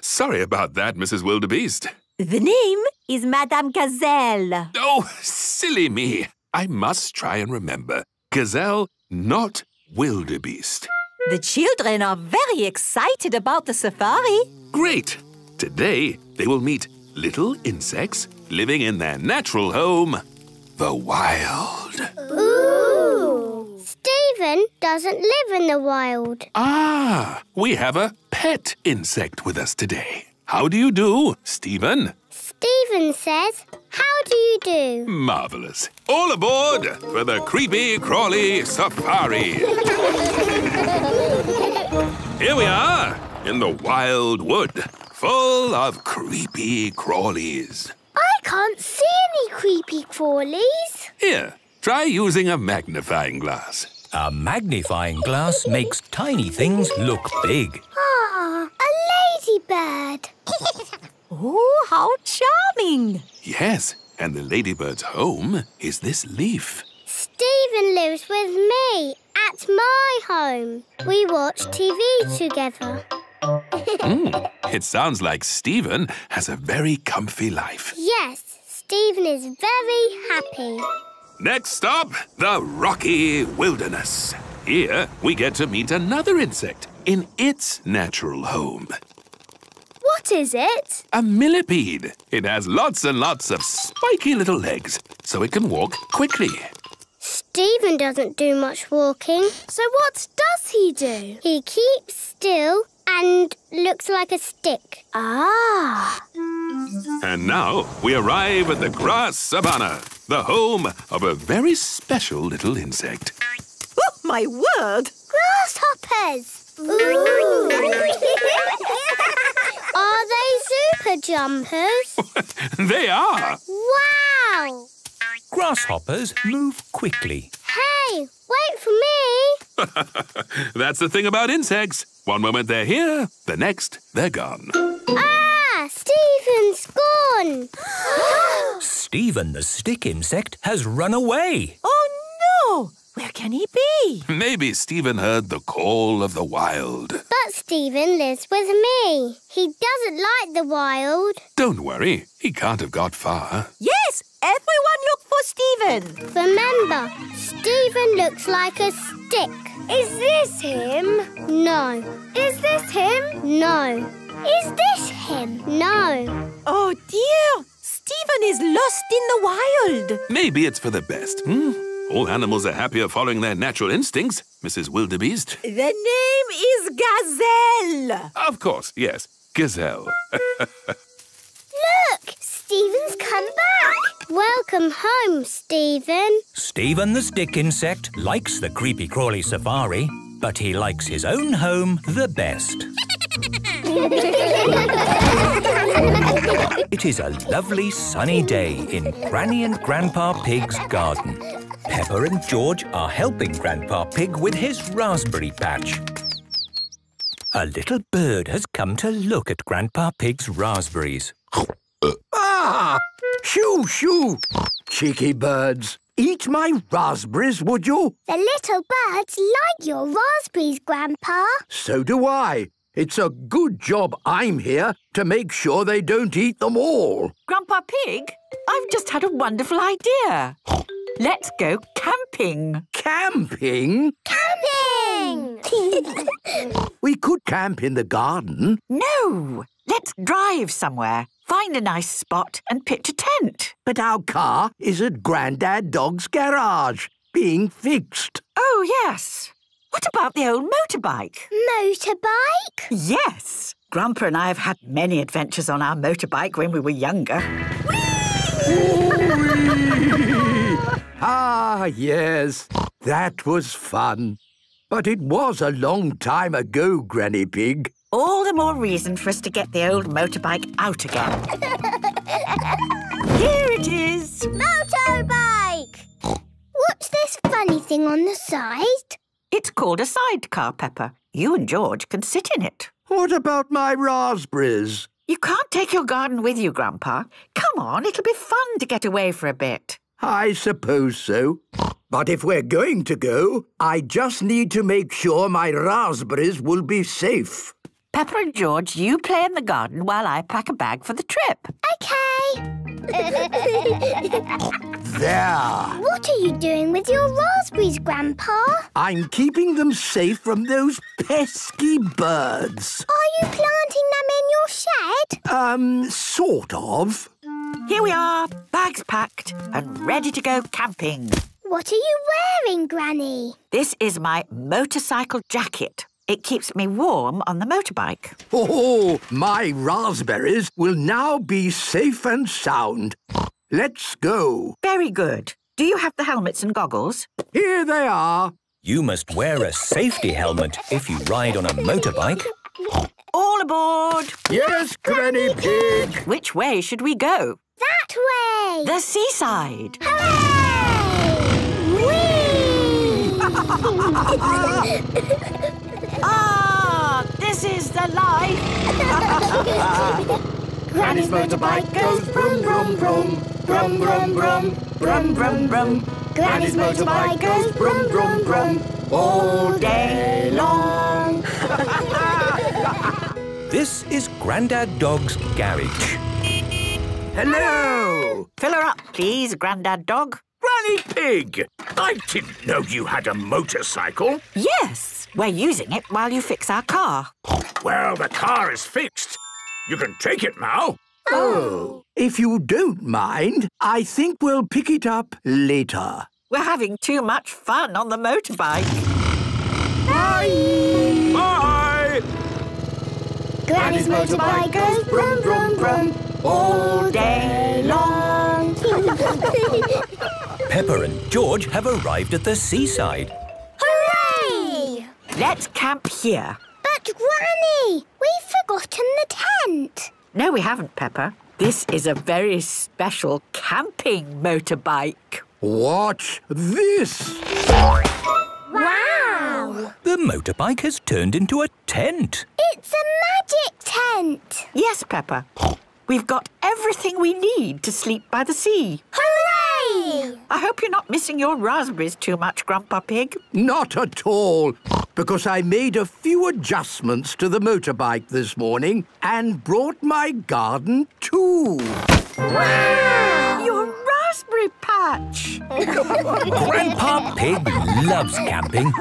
sorry about that, Mrs. Wildebeest. The name is Madame Gazelle. Oh, silly me. I must try and remember. Gazelle, not wildebeest. The children are very excited about the safari. Great. Today, they will meet little insects living in their natural home, the wild. Ooh! Stephen doesn't live in the wild. Ah! We have a pet insect with us today. How do you do, Stephen? Stephen says, how do you do? Marvellous. All aboard for the Creepy Crawly Safari. Here we are in the wild wood, full of creepy crawlies. I can't see any creepy crawlies. Here, try using a magnifying glass. A magnifying glass makes tiny things look big. Ah, a ladybird. Oh, how charming! Yes, and the ladybird's home is this leaf. Stephen lives with me at my home. We watch TV together. It sounds like Stephen has a very comfy life. Yes, Stephen is very happy. Next stop, the rocky wilderness. Here we get to meet another insect in its natural home. What is it? A millipede. It has lots and lots of spiky little legs, so it can walk quickly. Stephen doesn't do much walking. So what does he do? He keeps still and looks like a stick. Ah! And now we arrive at the grass savanna, the home of a very special little insect. Oh, my word! Grasshoppers! Ooh. Are they super jumpers? They are! Wow! Grasshoppers move quickly. Hey, wait for me! That's the thing about insects. One moment they're here, the next they're gone. Ah! Stephen's gone! Stephen the stick insect has run away. Oh, no! Where can he be? Maybe Stephen heard the call of the wild. But Stephen lives with me. He doesn't like the wild. Don't worry. He can't have got far. Yes! Everyone look for Stephen. Remember, Stephen looks like a stick. Is this him? No. Is this him? No. Is this him? No. Oh, dear! Stephen is lost in the wild. Maybe it's for the best, All animals are happier following their natural instincts, Mrs. Wildebeest. The name is Gazelle. Of course, yes. Gazelle. Look! Stephen's come back. Welcome home, Stephen. Stephen the stick insect likes the Creepy Crawly Safari, but he likes his own home the best. It is a lovely sunny day in Granny and Grandpa Pig's garden. Peppa and George are helping Grandpa Pig with his raspberry patch. A little bird has come to look at Grandpa Pig's raspberries. Ah! Shoo, shoo! Cheeky birds, eat my raspberries, would you? The little birds like your raspberries, Grandpa. So do I. It's a good job I'm here to make sure they don't eat them all. Grandpa Pig, I've just had a wonderful idea. Let's go camping. Camping? Camping! We could camp in the garden. No, let's drive somewhere. Find a nice spot and pitch a tent. But our car is at Grandad Dog's garage, being fixed. Oh, yes. What about the old motorbike? Motorbike? Yes. Grandpa and I have had many adventures on our motorbike when we were younger. Whee! Oh, whee! Ah, yes. That was fun. But it was a long time ago, Granny Pig. All the more reason for us to get the old motorbike out again. Here it is. Motorbike! What's this funny thing on the side? It's called a sidecar, Peppa. You and George can sit in it. What about my raspberries? You can't take your garden with you, Grandpa. Come on, it'll be fun to get away for a bit. I suppose so. But if we're going to go, I just need to make sure my raspberries will be safe. Peppa and George, you play in the garden while I pack a bag for the trip. OK. There. What are you doing with your raspberries, Grandpa? I'm keeping them safe from those pesky birds. Are you planting them in your shed? Sort of. Here we are, bags packed and ready to go camping. What are you wearing, Granny? This is my motorcycle jacket. It keeps me warm on the motorbike. Oh, my raspberries will now be safe and sound. Let's go. Very good. Do you have the helmets and goggles? Here they are. You must wear a safety helmet if you ride on a motorbike. All aboard. Yes, Granny Pig. Which way should we go? That way. The seaside. Hooray! Whee! Ah, this is the life. Granny's motorbike goes brum, brum, brum, brum, brum, brum, brum, brum, brum. Granny's motorbike goes brum, brum, brum, all day long. This is Grandad Dog's garage. Hello. Fill her up, please, Grandad Dog. Granny Pig, I didn't know you had a motorcycle. Yes, we're using it while you fix our car. Well, the car is fixed. You can take it now. Oh. If you don't mind, I think we'll pick it up later. We're having too much fun on the motorbike. Bye! Bye! Granny's motorbike goes brum, brum, brum all day long. Peppa and George have arrived at the seaside. Hooray! Let's camp here. But, Granny, we've forgotten the tent. No, we haven't, Peppa. This is a very special camping motorbike. Watch this! Wow! The motorbike has turned into a tent. It's a magic tent. Yes, Peppa. We've got everything we need to sleep by the sea. Hooray! I hope you're not missing your raspberries too much, Grandpa Pig. Not at all, because I made a few adjustments to the motorbike this morning and brought my garden too. Wow! Your raspberry patch! Grandpa Pig loves camping,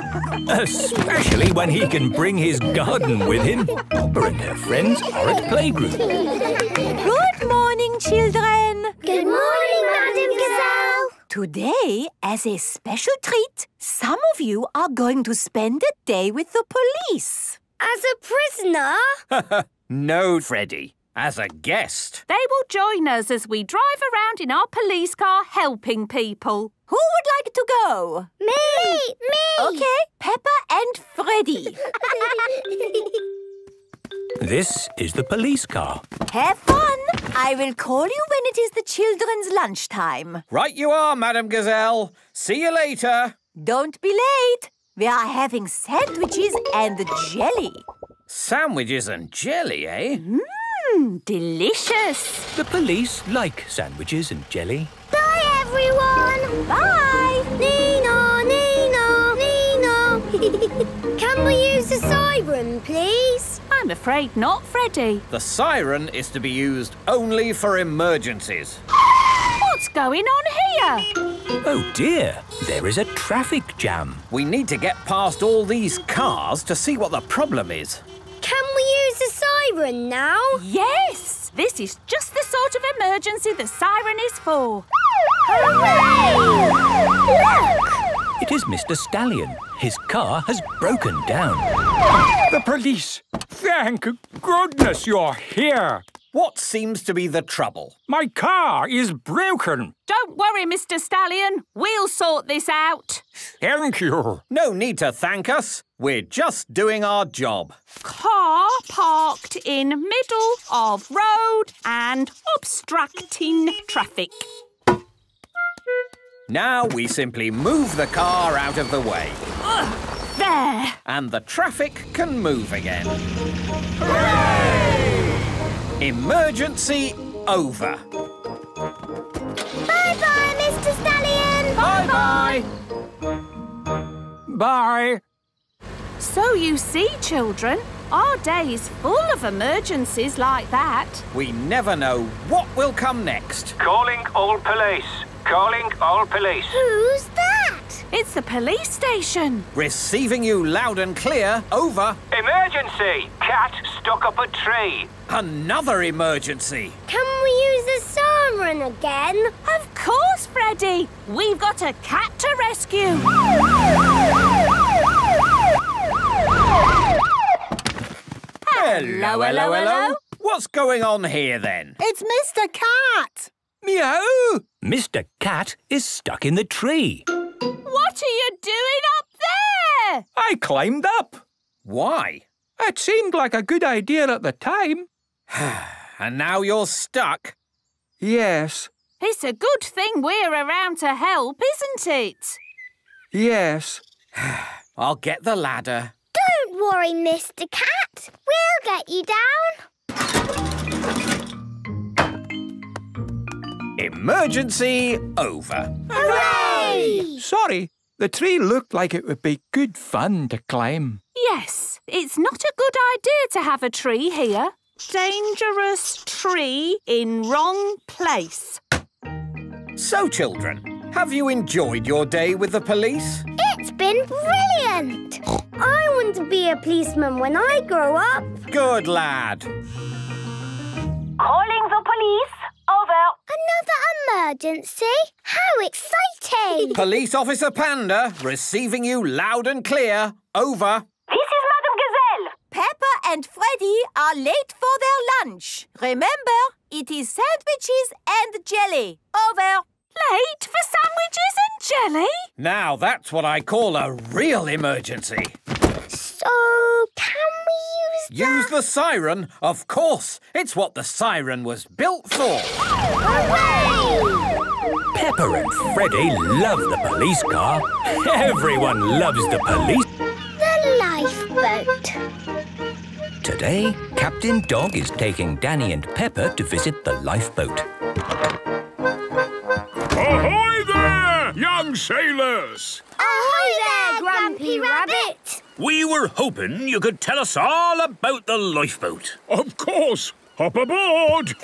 especially when he can bring his garden with him. Peppa and her friends are at playgroup. Good morning, children. Good morning, Madame Gazelle. Today, as a special treat, some of you are going to spend the day with the police. As a prisoner? No, Freddy. As a guest. They will join us as we drive around in our police car helping people. Who would like to go? Me! Me! OK, Peppa and Freddy. This is the police car. Have fun! I will call you when it is the children's lunchtime. Right you are, Madame Gazelle. See you later. Don't be late. We are having sandwiches and jelly. Sandwiches and jelly, eh? Mmm, delicious. The police like sandwiches and jelly. Bye, everyone. Bye. Nino, Nino, Nino. Can we use the siren, please? I'm I'm afraid not, Freddy. The siren is to be used only for emergencies. What's going on here? Oh dear, there is a traffic jam. We need to get past all these cars to see what the problem is. Can we use the siren now? Yes, this is just the sort of emergency the siren is for. Hooray! Look! It is Mr. Stallion. His car has broken down. The police! Thank goodness you're here. What seems to be the trouble? My car is broken. Don't worry, Mr. Stallion. We'll sort this out. Thank you. No need to thank us. We're just doing our job. Car parked in middle of road and obstructing traffic. Now we simply move the car out of the way. There! And the traffic can move again. Hooray! Emergency over. Bye-bye, Mr. Stallion! Bye-bye! Bye! So you see, children, our day is full of emergencies like that. We never know what will come next. Calling all police. Calling all police. Who's that? It's the police station. Receiving you loud and clear. Over. Emergency. Cat stuck up a tree. Another emergency. Can we use the siren again? Of course, Freddy. We've got a cat to rescue. Hello, hello, hello, hello. What's going on here then? It's Mr. Cat. Meow! Mr. Cat is stuck in the tree. What are you doing up there? I climbed up. Why? It seemed like a good idea at the time. And now you're stuck? Yes. It's a good thing we're around to help, isn't it? Yes. I'll get the ladder. Don't worry, Mr. Cat. We'll get you down. Emergency over. Hooray! Sorry, the tree looked like it would be good fun to climb. Yes, it's not a good idea to have a tree here. Dangerous tree in wrong place. So, children, have you enjoyed your day with the police? It's been brilliant. I want to be a policeman when I grow up. Good lad. Calling the police. Over. Another emergency? How exciting! Police Officer Panda, receiving you loud and clear. Over. This is Madame Gazelle. Peppa and Freddy are late for their lunch. Remember, it is sandwiches and jelly. Over. Late for sandwiches and jelly? Now that's what I call a real emergency. So, can we use the siren? Of course. It's what the siren was built for. Hooray! Peppa and Freddy love the police car. Everyone loves the police. The lifeboat. Today, Captain Dog is taking Danny and Peppa to visit the lifeboat. Ahoy there, young sailors! Ahoy there, Grampy Rabbit! We were hoping you could tell us all about the lifeboat. Of course! Hop aboard!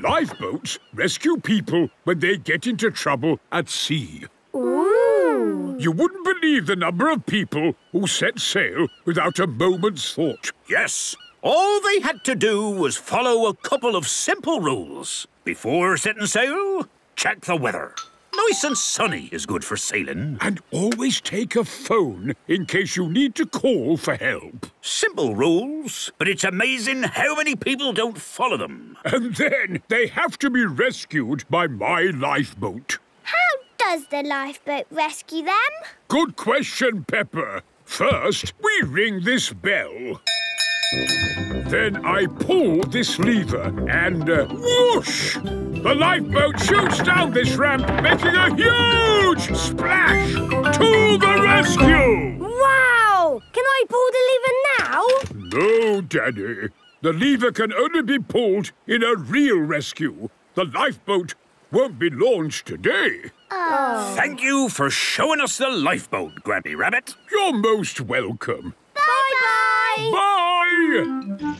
Lifeboats rescue people when they get into trouble at sea. Ooh! You wouldn't believe the number of people who set sail without a moment's thought. Yes! All they had to do was follow a couple of simple rules. Before setting sail, check the weather. Nice and sunny is good for sailing. And always take a phone in case you need to call for help. Simple rules, but it's amazing how many people don't follow them. And then they have to be rescued by my lifeboat. How does the lifeboat rescue them? Good question, Peppa. First, we ring this bell. Then I pull this lever and whoosh! The lifeboat shoots down this ramp, making a huge splash to the rescue! Wow! Can I pull the lever now? No, Daddy. The lever can only be pulled in a real rescue. The lifeboat won't be launched today. Oh. Thank you for showing us the lifeboat, Grampy Rabbit. You're most welcome. Bye-bye! Bye! away!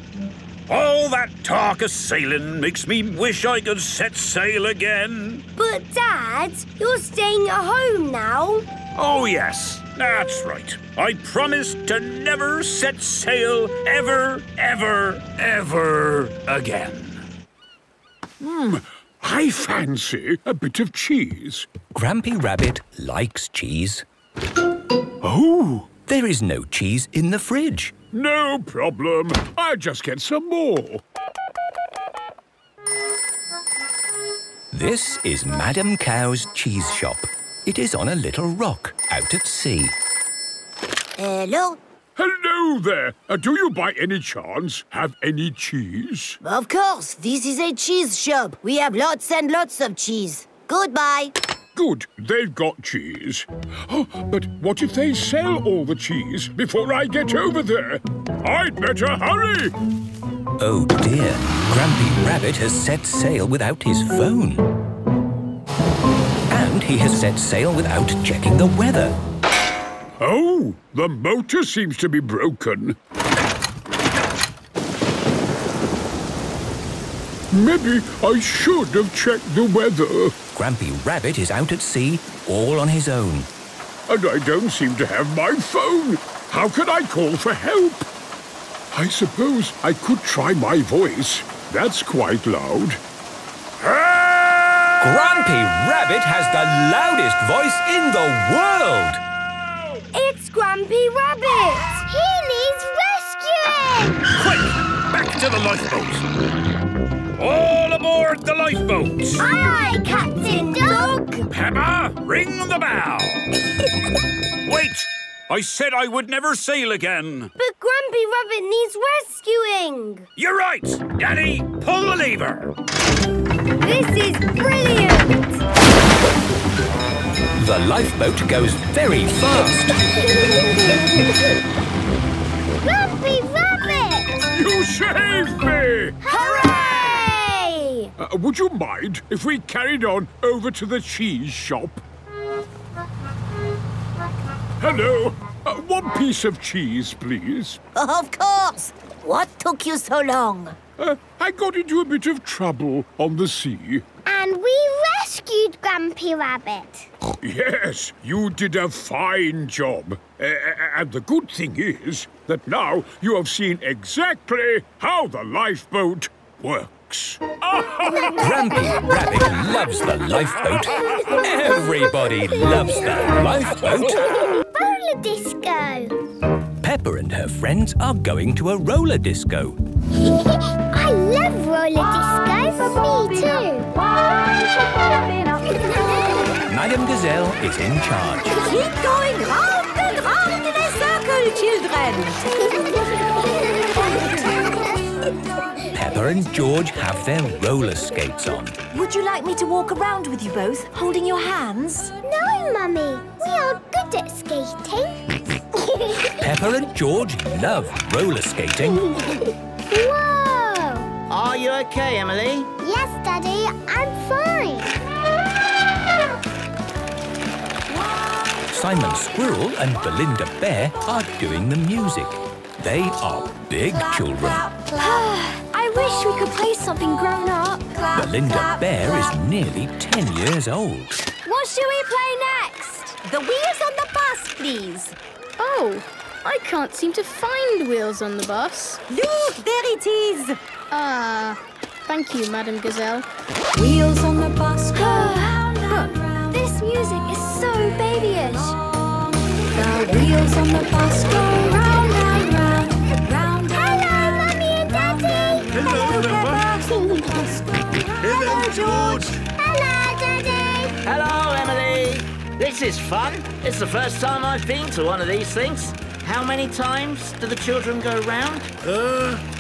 All that talk of sailing makes me wish I could set sail again. But, Dad, you're staying at home now. Oh, yes, that's right. I promised to never set sail ever, ever, ever again. I fancy a bit of cheese. Grampy Rabbit likes cheese. Oh! There is no cheese in the fridge. No problem. I'll just get some more. This is Madame Cow's cheese shop. It is on a little rock out at sea. Hello? Hello there. Do you by any chance have any cheese? Of course. This is a cheese shop. We have lots and lots of cheese. Goodbye. Good. They've got cheese. Oh, but what if they sell all the cheese before I get over there? I'd better hurry. Oh, dear. Grampy Rabbit has set sail without his phone. And he has set sail without checking the weather. Oh, the motor seems to be broken. Maybe I should have checked the weather. Grampy Rabbit is out at sea, all on his own. And I don't seem to have my phone. How could I call for help? I suppose I could try my voice. That's quite loud. Grampy Rabbit has the loudest voice in the world. It's Grampy Rabbit! He needs rescuing! Quick! Back to the lifeboat! All aboard the lifeboat! Aye, aye, Captain Dog! Peppa, ring the bell! Wait! I said I would never sail again! But Grampy Rabbit needs rescuing! You're right! Danny, pull the lever! This is brilliant! The lifeboat goes very fast. Grampy Rabbit! You saved me! Hooray! Would you mind if we carried on over to the cheese shop? Hello. One piece of cheese, please. Of course. What took you so long? I got into a bit of trouble on the sea. And we rescued Grampy Rabbit. Yes, you did a fine job. And the good thing is that now you have seen exactly how the lifeboat works. Grampy Rabbit loves the lifeboat. Everybody loves the lifeboat. Roller disco. Peppa and her friends are going to a roller disco. I love roller discos. Me too. Madame Gazelle is in charge. Keep going round in a circle, children. Peppa and George have their roller skates on. Would you like me to walk around with you both, holding your hands? No, Mummy. We are good at skating. Peppa and George love roller skating. Whoa! Are you okay, Emily? Yes, Daddy, I'm fine. Simon Squirrel and Belinda Bear are doing the music. They are big children. I wish we could play something grown up. Belinda Bear is nearly 10 years old. What should we play next? The wheels on the bus, please. Oh, I can't seem to find wheels on the bus. Look, there it is! Thank you, Madame Gazelle. Wheels on the bus go round and round. This music is so babyish. The wheels on the bus go round and round. Round and round. Hello, Mummy and Daddy! Hello, Peppa! Hello, George! Hello, Daddy! Hello, Emily! This is fun. It's the first time I've been to one of these things. How many times do the children go round?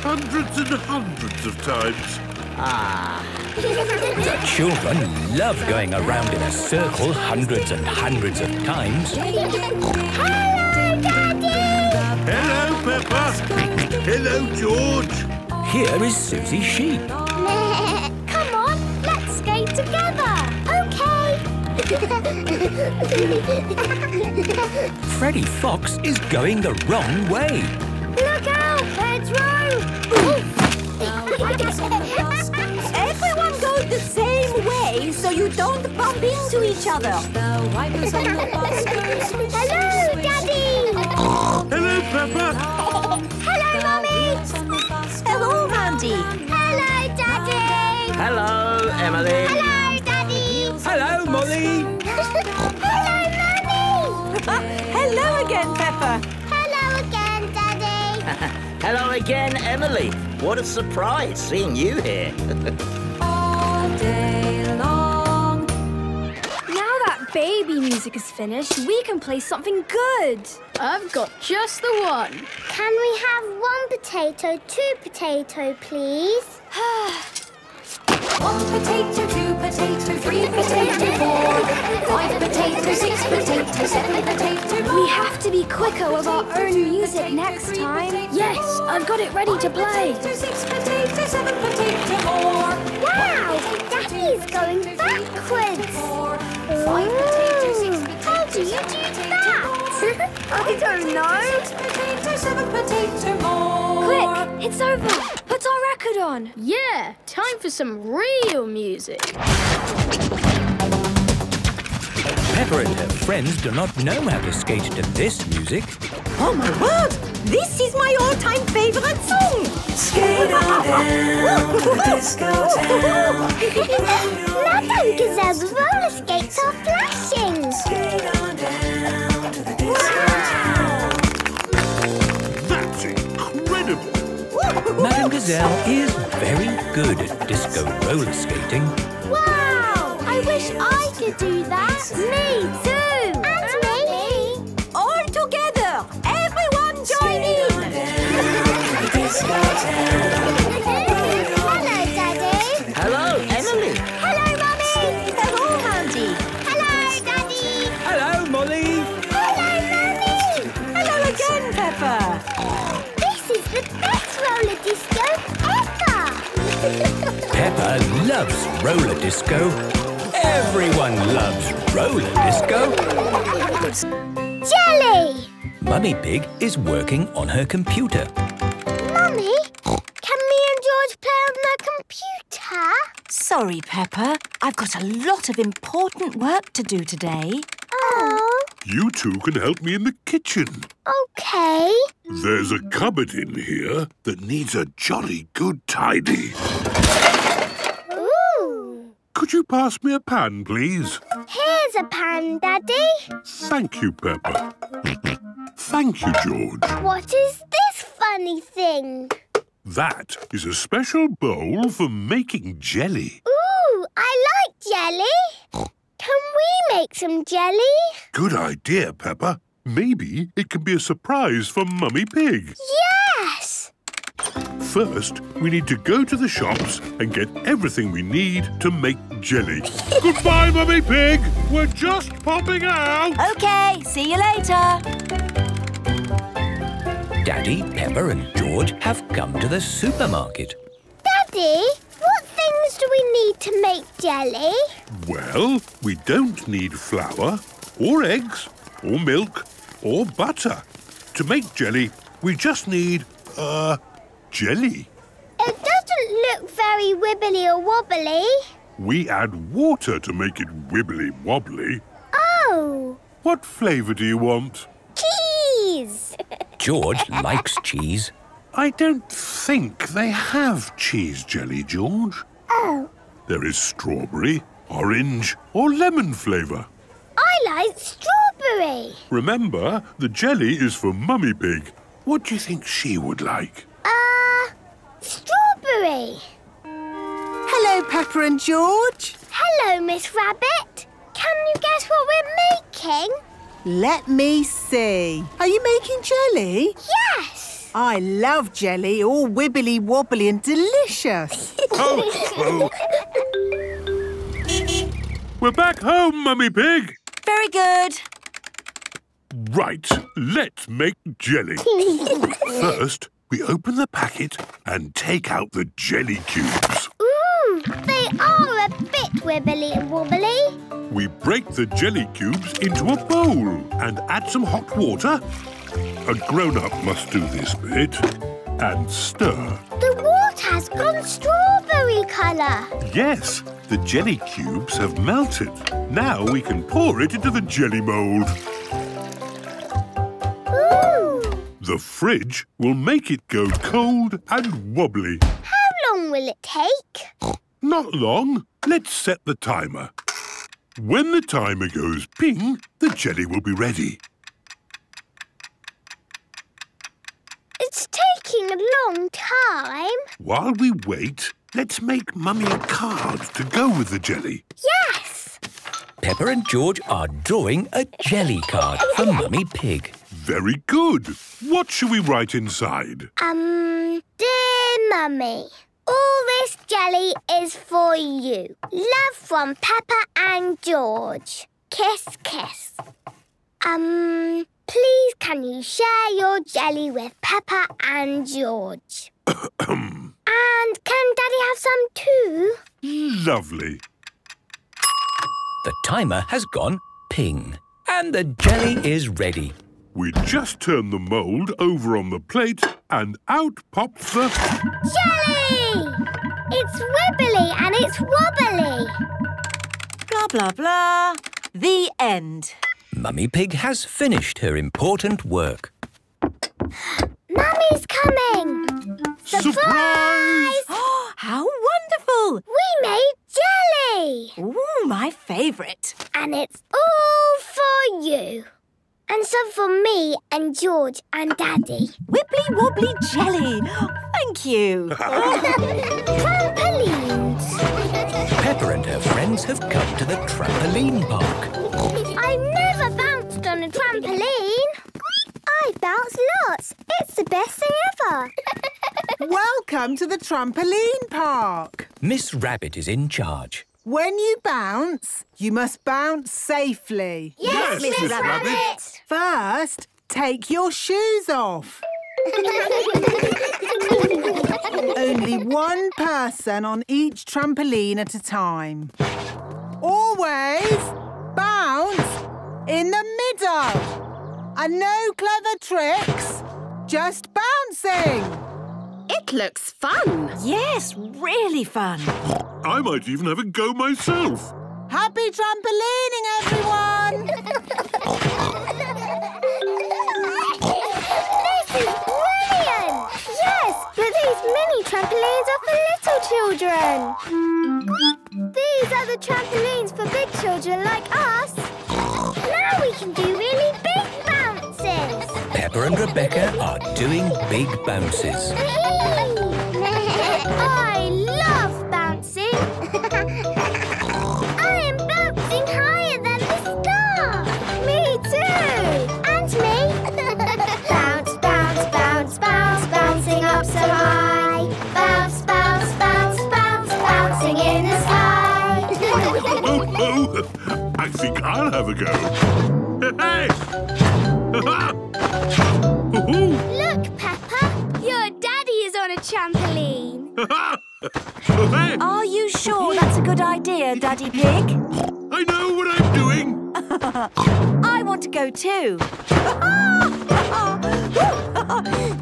Hundreds and hundreds of times. Ah. The children love going around in a circle hundreds and hundreds of times. Hello, Daddy! Hello, Peppa. Hello, George. Here is Susie Sheep. Come on, let's skate together. Okay. Freddy Fox is going the wrong way. Look out, Pedro! through! Everyone goes the same way so you don't bump into each other. Hello, Daddy! Hello, Peppa! Hello, Mummy! Hello, Mandy! Hello, Daddy! Hello, Emily! Hello, Daddy! Hello, Molly! Hello, Mummy! Hello again, Peppa! Hello again, Daddy! Hello again, Emily. What a surprise seeing you here. All day long. Now that baby music is finished, we can play something good. I've got just the one. Can we have one potato, two potato, please? One potato, two potato, three potato, four. Five potato, six potato, seven potato. We have to be quicker with our own music next time. Yes, I've got it ready to play. Six potato, seven potato, four. Wow, Daddy's going backwards. Five potato, six potato. How do you do that? I don't know. Six potato, seven potato, more. Quick, it's over. Put our record on. Yeah, time for some real music. Peppa and her friends do not know how to skate to this music. Oh my word! This is my all-time favourite song! Skate on down the disco town. Madame Gazelle's roller skates are flashing. Skate on down to the disco town. That's incredible! Madame Gazelle is very good at disco roller skating. Wow! I wish I could do that. Me too! And me! All together! Everyone join in! Hello, Daddy! Hello, Emily! Hello, Mummy! Hello, Mandy! Hello, Daddy! Hello, Molly! Hello, Mummy! Hello again, Peppa! This is the best! Roller disco ever! Peppa loves roller disco. Everyone loves roller disco. Jelly! Mummy Pig is working on her computer. Mummy, can me and George play on the computer? Sorry, Peppa. I've got a lot of important work to do today. Oh. You two can help me in the kitchen. Okay. There's a cupboard in here that needs a jolly good tidy. Ooh. Could you pass me a pan, please? Here's a pan, Daddy. Thank you, Peppa. Thank you, George. What is this funny thing? That is a special bowl for making jelly. Ooh, I like jelly. Can we make some jelly? Good idea, Peppa. Maybe it can be a surprise for Mummy Pig. Yes! First, we need to go to the shops and get everything we need to make jelly. Goodbye, Mummy Pig. We're just popping out. OK, see you later. Daddy, Peppa and George have come to the supermarket. Daddy? What things do we need to make jelly? Well, we don't need flour, or eggs, or milk, or butter. To make jelly, we just need, jelly. It doesn't look very wibbly or wobbly. We add water to make it wibbly-wobbly. Oh! What flavour do you want? Cheese! George likes cheese. I don't think they have cheese jelly, George. Oh. There is strawberry, orange or lemon flavour. I like strawberry. Remember, the jelly is for Mummy Pig. What do you think she would like? Strawberry. Hello, Peppa and George. Hello, Miss Rabbit. Can you guess what we're making? Let me see. Are you making jelly? Yes. I love jelly, all wibbly-wobbly and delicious. We're back home, Mummy Pig. Very good. Right, let's make jelly. First, we open the packet and take out the jelly cubes. Ooh, they are a bit wibbly-wobbly. We break the jelly cubes into a bowl and add some hot water. A grown-up must do this bit. and stir. The water has gone strawberry colour. Yes, the jelly cubes have melted. Now we can pour it into the jelly mould. Ooh! The fridge will make it go cold and wobbly. How long will it take? Not long. Let's set the timer. When the timer goes ping, the jelly will be ready. It's taking a long time. While we wait, let's make Mummy a card to go with the jelly. Yes! Peppa and George are drawing a jelly card for Mummy Pig. Very good. What shall we write inside? Dear Mummy, all this jelly is for you. Love from Peppa and George. Kiss, kiss. Please can you share your jelly with Peppa and George? And can Daddy have some too? Lovely. The timer has gone ping. And the jelly is ready. We just turn the mould over on the plate and out pops the... jelly! It's wibbly and it's wobbly. Blah, blah, blah. The end. Mummy Pig has finished her important work. Mummy's coming! Surprise! How wonderful! We made jelly! Ooh, my favourite. And it's all for you. And some for me and George and Daddy. Wibbly wobbly jelly. Thank you. Trampolines. Peppa and her friends have come to the trampoline park. I've never bounced on a trampoline. I bounce lots. It's the best thing ever. Welcome to the trampoline park. Miss Rabbit is in charge. When you must bounce safely. Yes, Miss Rabbit! First, take your shoes off. Only one person on each trampoline at a time. Always bounce in the middle. And no clever tricks, just bouncing. It looks fun. Yes, really fun. I might even have a go myself. Happy trampolining, everyone! This is brilliant! Yes, but these mini trampolines are for little children. These are the trampolines for big children like us. Now we can do really big bounces. Peppa and Rebecca are doing big bounces. I love bouncing. I am bouncing higher than the star. Me too. And me. Bounce, bounce, bounce, bounce, bouncing up so high. Bounce, bounce, bounce, bounce, bouncing in the sky. I think I'll have a go. Hey! Look, Peppa, your daddy is on a trampoline. Are you sure that's a good idea, Daddy Pig? I know what I'm doing. I want to go too.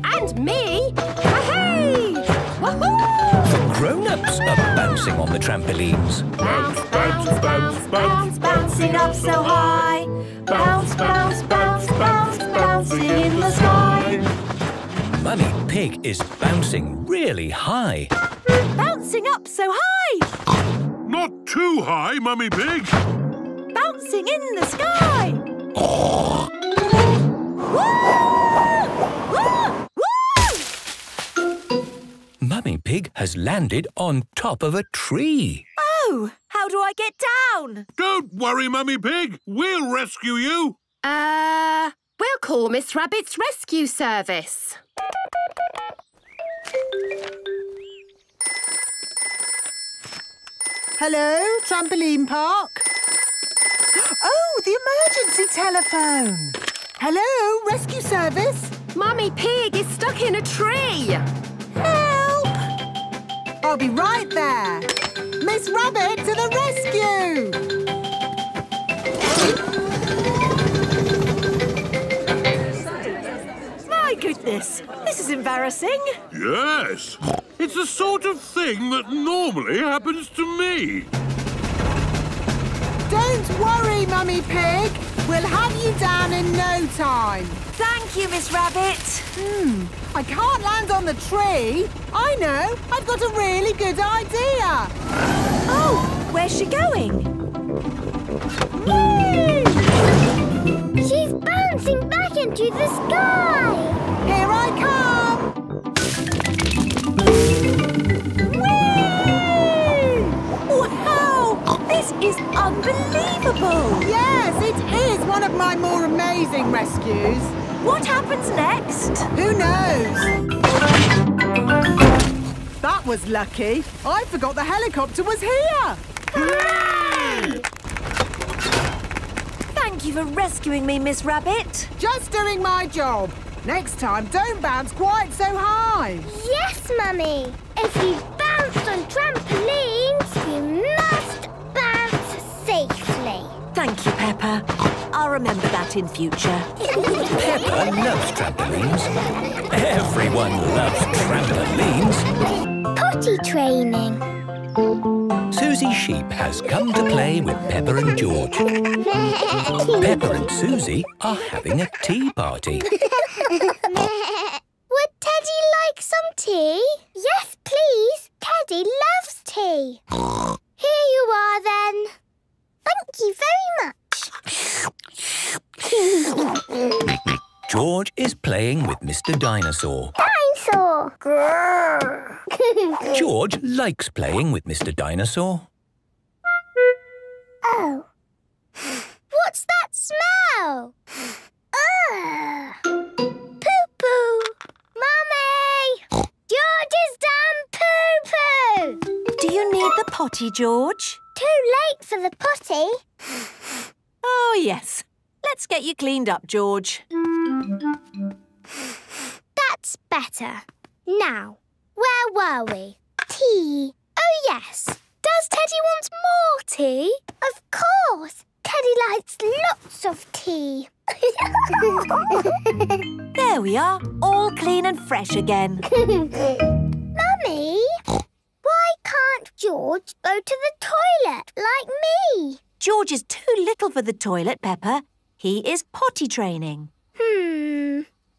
And me. Hey! Woohoo! Grown-ups are bouncing on the trampolines. Bounce, bounce, bounce, bounce, bouncing up so high. Bounce, bounce, bounce, bounce, bouncing in the sky. Mummy Pig is bouncing really high. Bouncing up so high! Not too high, Mummy Pig. Bouncing in the sky! Woo! Woo! Woo! Mummy Pig has landed on top of a tree. Oh, how do I get down? Don't worry, Mummy Pig. We'll rescue you. We'll call Miss Rabbit's rescue service. Hello, trampoline park. Oh, the emergency telephone. Hello, rescue service. Mummy Pig is stuck in a tree. Help! I'll be right there. Miss Rabbit to the rescue. My goodness. this? This is embarrassing. Yes. It's the sort of thing that normally happens to me. Don't worry, Mummy Pig. We'll have you down in no time. Thank you, Miss Rabbit. I can't land on the tree. I know. I've got a really good idea. Oh, where's she going? Woo! She's bouncing back into the sky. Here I come. Whee! Wow! This is unbelievable. Yes, it is one of my more amazing rescues. What happens next? Who knows? That was lucky. I forgot the helicopter was here. Hooray! Thank you for rescuing me, Miss Rabbit. Just doing my job. Next time, don't bounce quite so high. Yes, Mummy. If you've bounced on trampolines, you must bounce safely. Thank you, Peppa. I'll remember that in future. Peppa loves trampolines. Everyone loves trampolines. Potty training. Susie Sheep has come to play with Peppa and George. Peppa and Susie are having a tea party. Would Teddy like some tea? Yes, please. Teddy loves tea. Here you are, then. Thank you very much. George is playing with Mr. Dinosaur. Dinosaur! George likes playing with Mr. Dinosaur. Oh. What's that smell? Poo-poo! Mummy! George is done poo-poo! Do you need the potty, George? Too late for the potty. Oh, yes. Let's get you cleaned up, George. That's better. Now, where were we? Tea. Oh, yes. Does Teddy want more tea? Of course. Teddy likes lots of tea. There we are, all clean and fresh again. Mummy, why can't George go to the toilet like me? George is too little for the toilet, Peppa. He is potty training.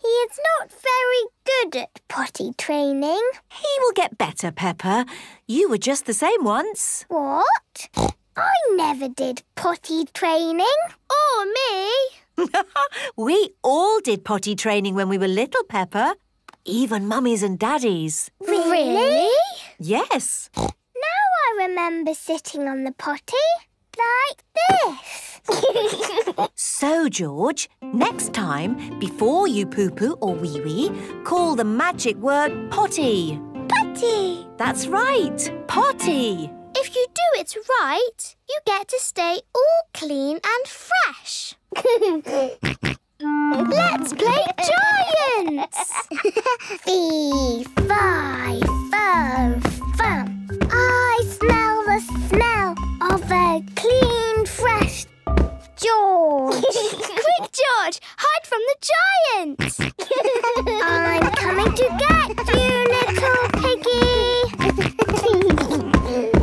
He is not very good at potty training. He will get better, Peppa. You were just the same once. What? I never did potty training. Or me. We all did potty training when we were little, Peppa. Even mummies and daddies. Really? Yes. Now I remember sitting on the potty. Like this. So, George, next time, before you poo-poo or wee-wee, call the magic word potty. Potty. That's right, potty. If you do it right, you get to stay all clean and fresh. Let's play giants. Fee, fi, fo, fum. I smell the smell of a clean, fresh George. Quick, George, hide from the giants. I'm coming to get you, little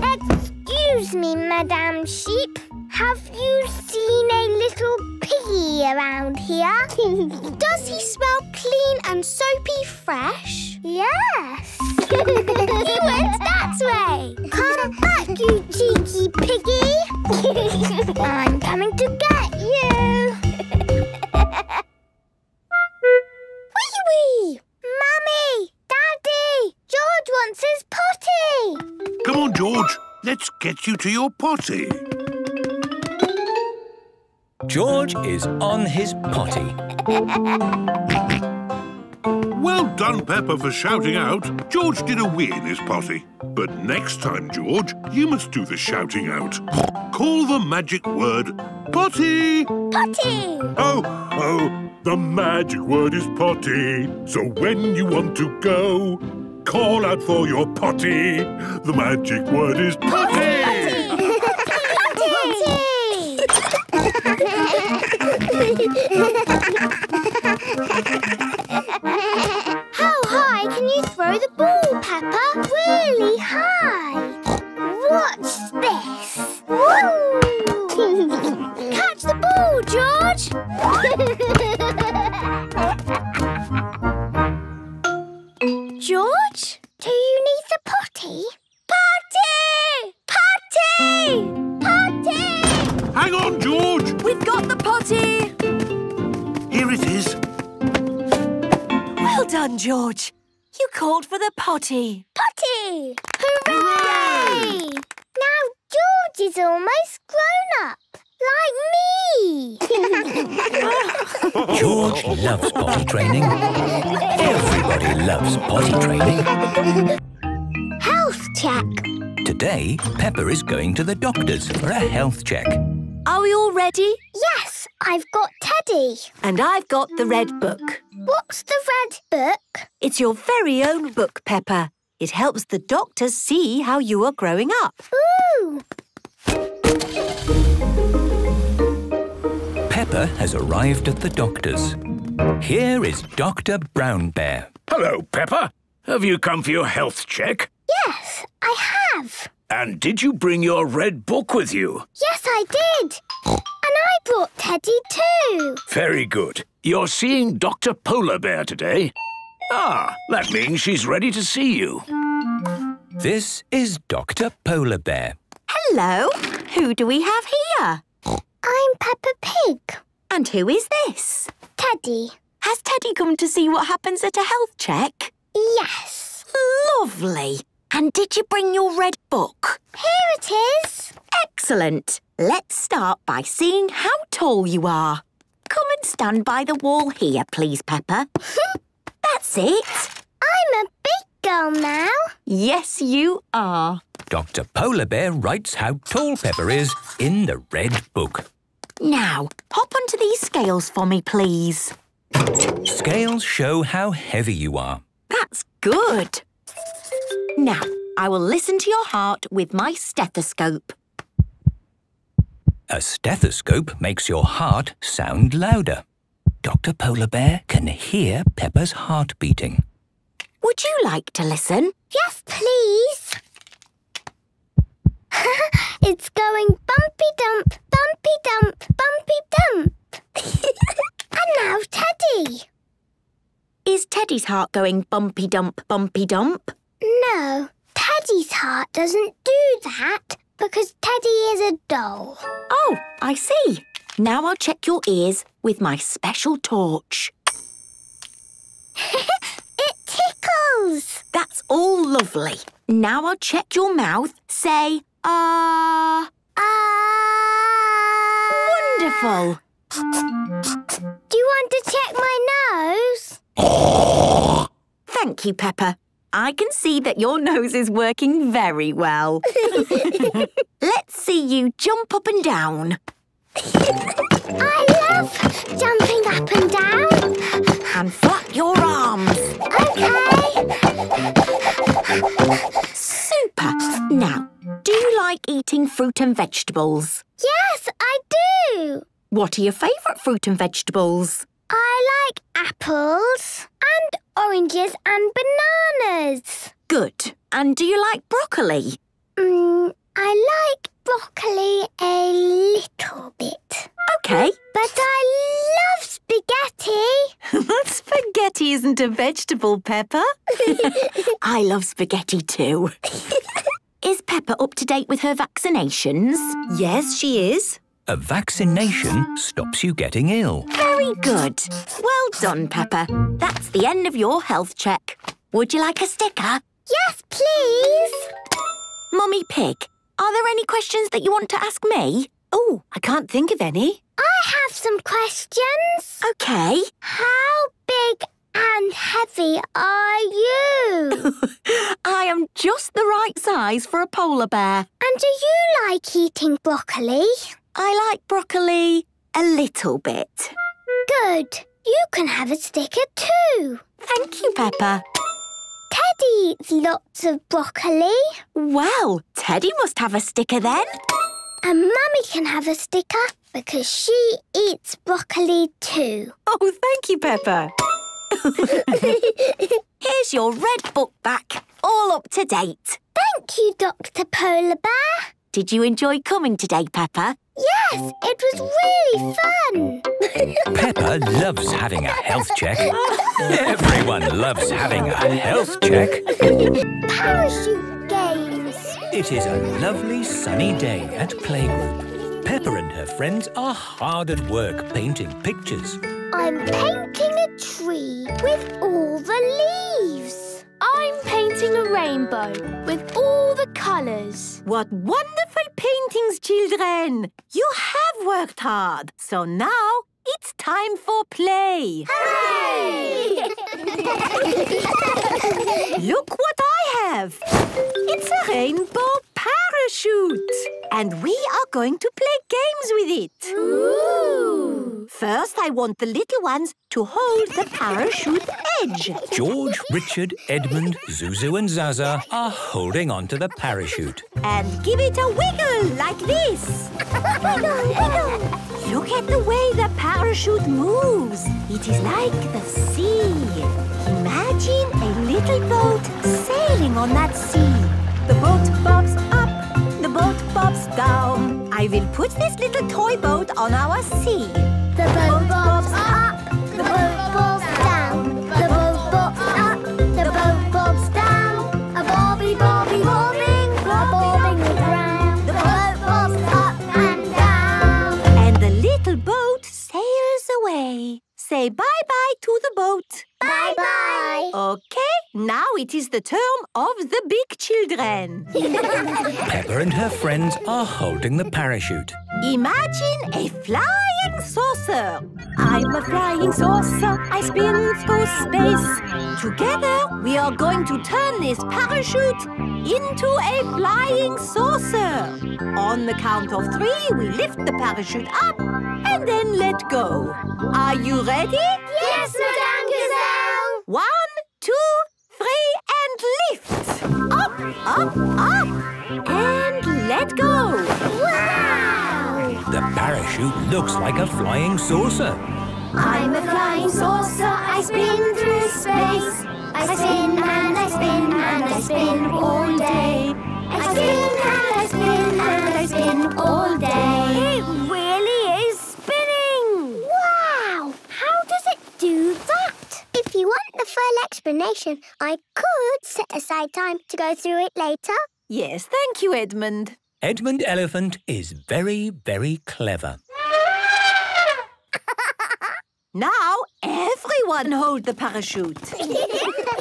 piggy. Excuse me, Madame Sheep. Have you seen a little piggy around here? Does he smell clean and soapy fresh? Yes. He went that way. Come back, you cheeky piggy. I'm coming to get you. Wee-wee! Mummy! Daddy! George wants his potty. Come on, George. Let's get you to your potty. George is on his potty. Well done, Peppa, for shouting out. George did a wee in his potty. But next time, George, you must do the shouting out. Call the magic word potty. Potty! Oh, oh, the magic word is potty. So when you want to go, call out for your potty. The magic word is potty. Potty! Potty! Potty! Hang on, George! We've got the potty! Here it is. Well done, George. You called for the potty. Potty! Hooray! Hooray! Now George is almost grown up, like me. George loves potty training. Everybody loves potty training. Health check. Today, Peppa is going to the doctor's for a health check. Are we all ready? Yes, I've got Teddy. And I've got the red book. What's the red book? It's your very own book, Peppa. It helps the doctor see how you are growing up. Ooh! Peppa has arrived at the doctor's. Here is Dr. Brown Bear. Hello, Peppa. Have you come for your health check? Yes, I have. And did you bring your red book with you? Yes, I did. And I brought Teddy too. Very good. You're seeing Dr. Polar Bear today. Ah, that means she's ready to see you. This is Dr. Polar Bear. Hello. Who do we have here? I'm Peppa Pig. And who is this? Teddy. Has Teddy come to see what happens at a health check? Yes. Lovely. And did you bring your red book? Here it is. Excellent. Let's start by seeing how tall you are. Come and stand by the wall here, please, Peppa. That's it. I'm a big girl now. Yes, you are. Dr. Polar Bear writes how tall Peppa is in the red book. Now, hop onto these scales for me, please. Scales show how heavy you are. That's good. Now, I will listen to your heart with my stethoscope. A stethoscope makes your heart sound louder. Dr. Polar Bear can hear Peppa's heart beating. Would you like to listen? Yes, please. It's going bumpy dump, bumpy dump, bumpy dump. And now Teddy. Is Teddy's heart going bumpy dump, bumpy dump? No, Teddy's heart doesn't do that because Teddy is a doll. Oh, I see. Now I'll check your ears with my special torch. It tickles. That's all lovely. Now I'll check your mouth. Say, ah. Ah. Wonderful. Do you want to check my nose? Thank you, Peppa. I can see that your nose is working very well. Let's see you jump up and down. I love jumping up and down. And flap your arms. OK. Super. Now, do you like eating fruit and vegetables? Yes, I do. What are your favourite fruit and vegetables? I like apples and oranges and bananas. Good. And do you like broccoli? I like broccoli a little bit. OK. But I love spaghetti. Spaghetti isn't a vegetable, Peppa. I love spaghetti too. Is Peppa up to date with her vaccinations? Yes, she is. A vaccination stops you getting ill. Very good. Well done, Peppa. That's the end of your health check. Would you like a sticker? Yes, please. Mummy Pig, are there any questions that you want to ask me? Oh, I can't think of any. I have some questions. OK. How big and heavy are you? I am just the right size for a polar bear. And do you like eating broccoli? I like broccoli a little bit. Good. You can have a sticker too. Thank you, Peppa. Teddy eats lots of broccoli. Well, Teddy must have a sticker then. And Mummy can have a sticker because she eats broccoli too. Oh, thank you, Peppa. Here's your red book back, all up to date. Thank you, Dr. Polar Bear. Did you enjoy coming today, Peppa? Yes, it was really fun. Peppa loves having a health check. Everyone loves having a health check. Parachute games. It is a lovely sunny day at playgroup. Peppa and her friends are hard at work painting pictures. I'm painting a tree with all the leaves. I'm painting a rainbow with all the colours. What wonderful paintings, children! You have worked hard, so now it's time for play. Hooray! Look what I have. It's a rainbow parachute. And we are going to play games with it. Ooh. First, I want the little ones to hold the parachute edge. George, Richard, Edmund, Zuzu and Zaza are holding onto the parachute. And give it a wiggle like this. Wiggle, wiggle. Look at the way the parachute moves. It is like the sea. Imagine a little boat sailing on that sea. The boat bobs up, the boat bobs down. I will put this little toy boat on our sea. The boat bobs up, the boat bobs down. The boat bobs up, the boat bobs down. A bobby, bobby, bobbing, bobbing around. The boat bobs up and down. And the little boat sails away. Say bye-bye to the boat. Bye-bye. Okay, now it is the turn of the big children. Peppa and her friends are holding the parachute. Imagine a flying saucer. I'm a flying saucer. I spin through space. Together, we are going to turn this parachute into a flying saucer. On the count of three, we lift the parachute up and then let go. Are you ready? Yes, Madame Gazelle. 1, 2, 3, and lift! Up, up, and let go! Wow! The parachute looks like a flying saucer. I'm a flying saucer, I spin through space. I spin and I spin and I spin all day. I spin and I spin and I spin all day. It really is spinning! Wow! How does it do that? If you want the full explanation, I could set aside time to go through it later. Yes, thank you, Edmund. Edmund Elephant is very, very clever. Now, everyone hold the parachute.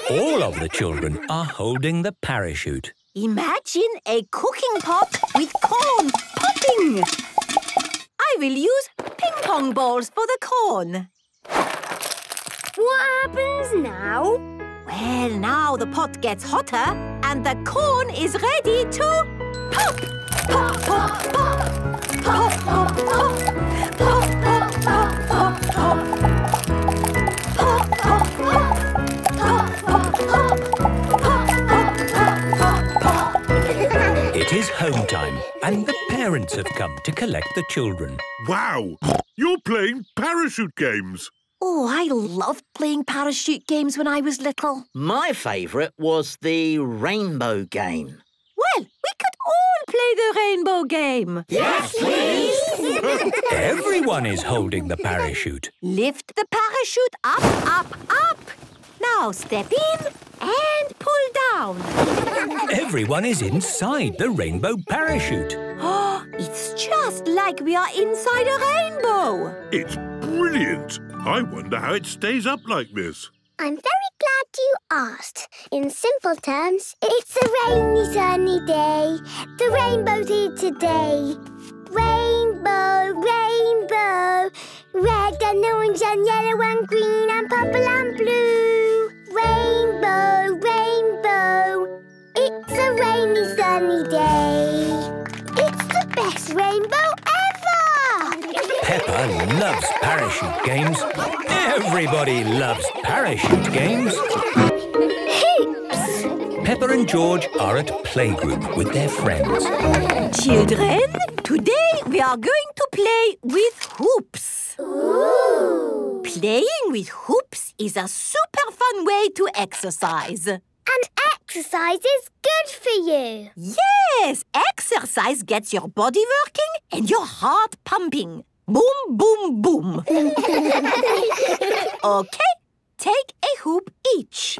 All of the children are holding the parachute. Imagine a cooking pot with corn popping. I will use ping-pong balls for the corn. What happens now? Well, now the pot gets hotter and the corn is ready to pop! Pop, pop, pop! Pop, pop, pop! Pop, pop, pop, pop, pop! Pop, pop, pop! Pop, pop, pop! Pop, pop, pop, pop, pop! It is home time and the parents have come to collect the children. Wow! You're playing parachute games! Oh, I loved playing parachute games when I was little. My favourite was the rainbow game. Well, we could all play the rainbow game. Yes, please! Everyone is holding the parachute. Lift the parachute up, up, up. Now step in and pull down. Everyone is inside the rainbow parachute. Oh, it's just like we are inside a rainbow. It's brilliant. I wonder how it stays up like this. I'm very glad you asked. In simple terms, it's a rainy, sunny day. The rainbow's here today. Rainbow, rainbow. Red and orange and yellow and green and purple and blue. Rainbow, rainbow. It's a rainy, sunny day. It's the best rainbow ever. Peppa loves parachute games. Everybody loves parachute games. Heaps! Peppa and George are at playgroup with their friends. Children, today we are going to play with hoops. Ooh. Playing with hoops is a super fun way to exercise. And exercise is good for you. Yes, exercise gets your body working and your heart pumping. Boom, boom, boom. OK, take a hoop each.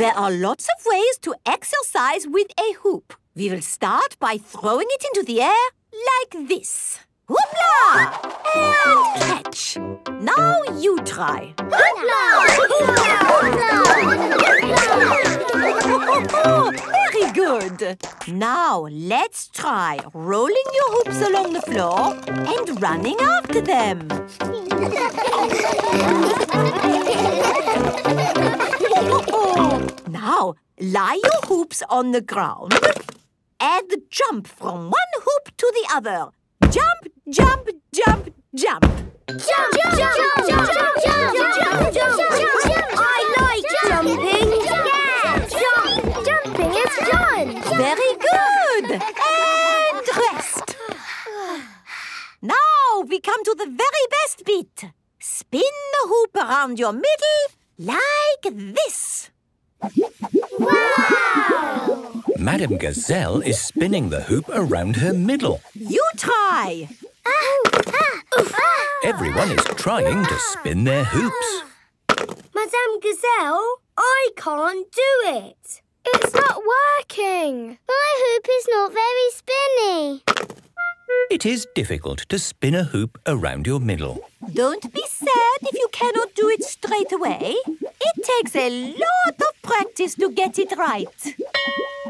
There are lots of ways to exercise with a hoop. We will start by throwing it into the air like this. Hoopla! And catch. Now you try. Hoopla! Hoopla! Hoopla! Very good. Now let's try rolling your hoops along the floor and running after them. Now lie your hoops on the ground and jump from one hoop to the other. Jump, jump, jump, jump. Jump, jump, jump, jump, jump, jump, jump, jump. I like jumping. Yeah, jumping is fun. Very good. And rest. Now we come to the very best bit. Spin the hoop around your middle like this. Wow! Madame Gazelle is spinning the hoop around her middle. You try! Everyone is trying to spin their hoops. Madame Gazelle, I can't do it. It's not working. My hoop is not very spinny. It is difficult to spin a hoop around your middle. Don't be sad if you cannot do it straight away. It takes a lot of practice to get it right.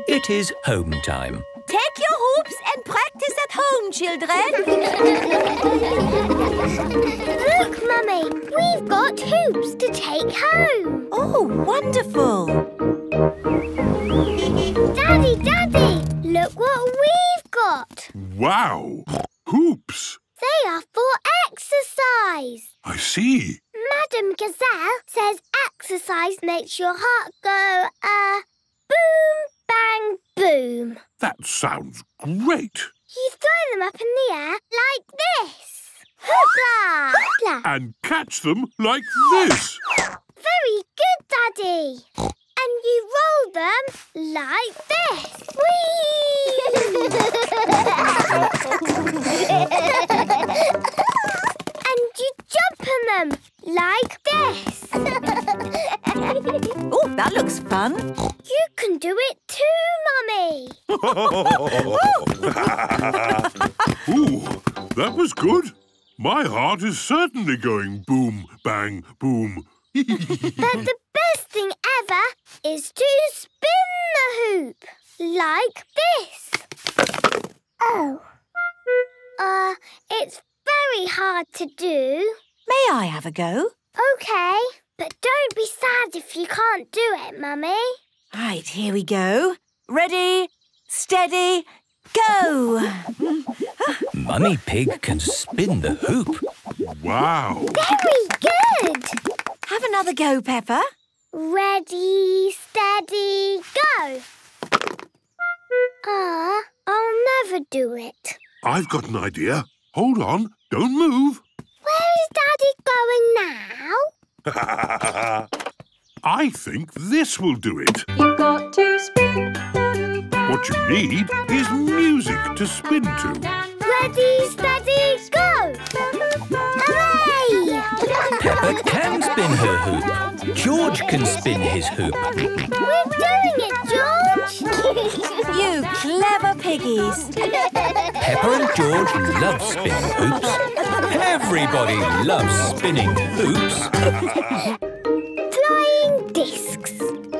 It is home time. Take your hoops and practice at home, children. Look, Mummy, we've got hoops to take home. Oh, wonderful. Daddy, Daddy, look what we've got. Wow, hoops. They are for exercise. I see. Madame Gazelle says exercise makes your heart go, boom, bang, boom. That sounds great. You throw them up in the air like this. Hoopla! Hoopla! And catch them like this. Very good, Daddy. And you roll them like this. Whee! And you jump on them, like this. Oh, that looks fun. You can do it too, Mummy. Ooh, that was good. My heart is certainly going boom, bang, boom. But the best thing ever is to spin the hoop, like this. Oh. It's very hard to do. May I have a go? OK, but don't be sad if you can't do it, Mummy. Right, here we go. Ready, steady, go! Mummy Pig can spin the hoop. Wow! Very good! Have another go, Peppa. Ready, steady, go! I'll never do it. I've got an idea. Hold on, don't move. Where is Daddy going now? I think this will do it. You've got to spin the hoop. What you need is music to spin to. Ready, steady, go! Hooray! Peppa can spin her hoop. George can spin his hoop. We're doing it, George! You clever piggies. Peppa and George love spinning hoops. Everybody loves spinning hoops. Flying discs.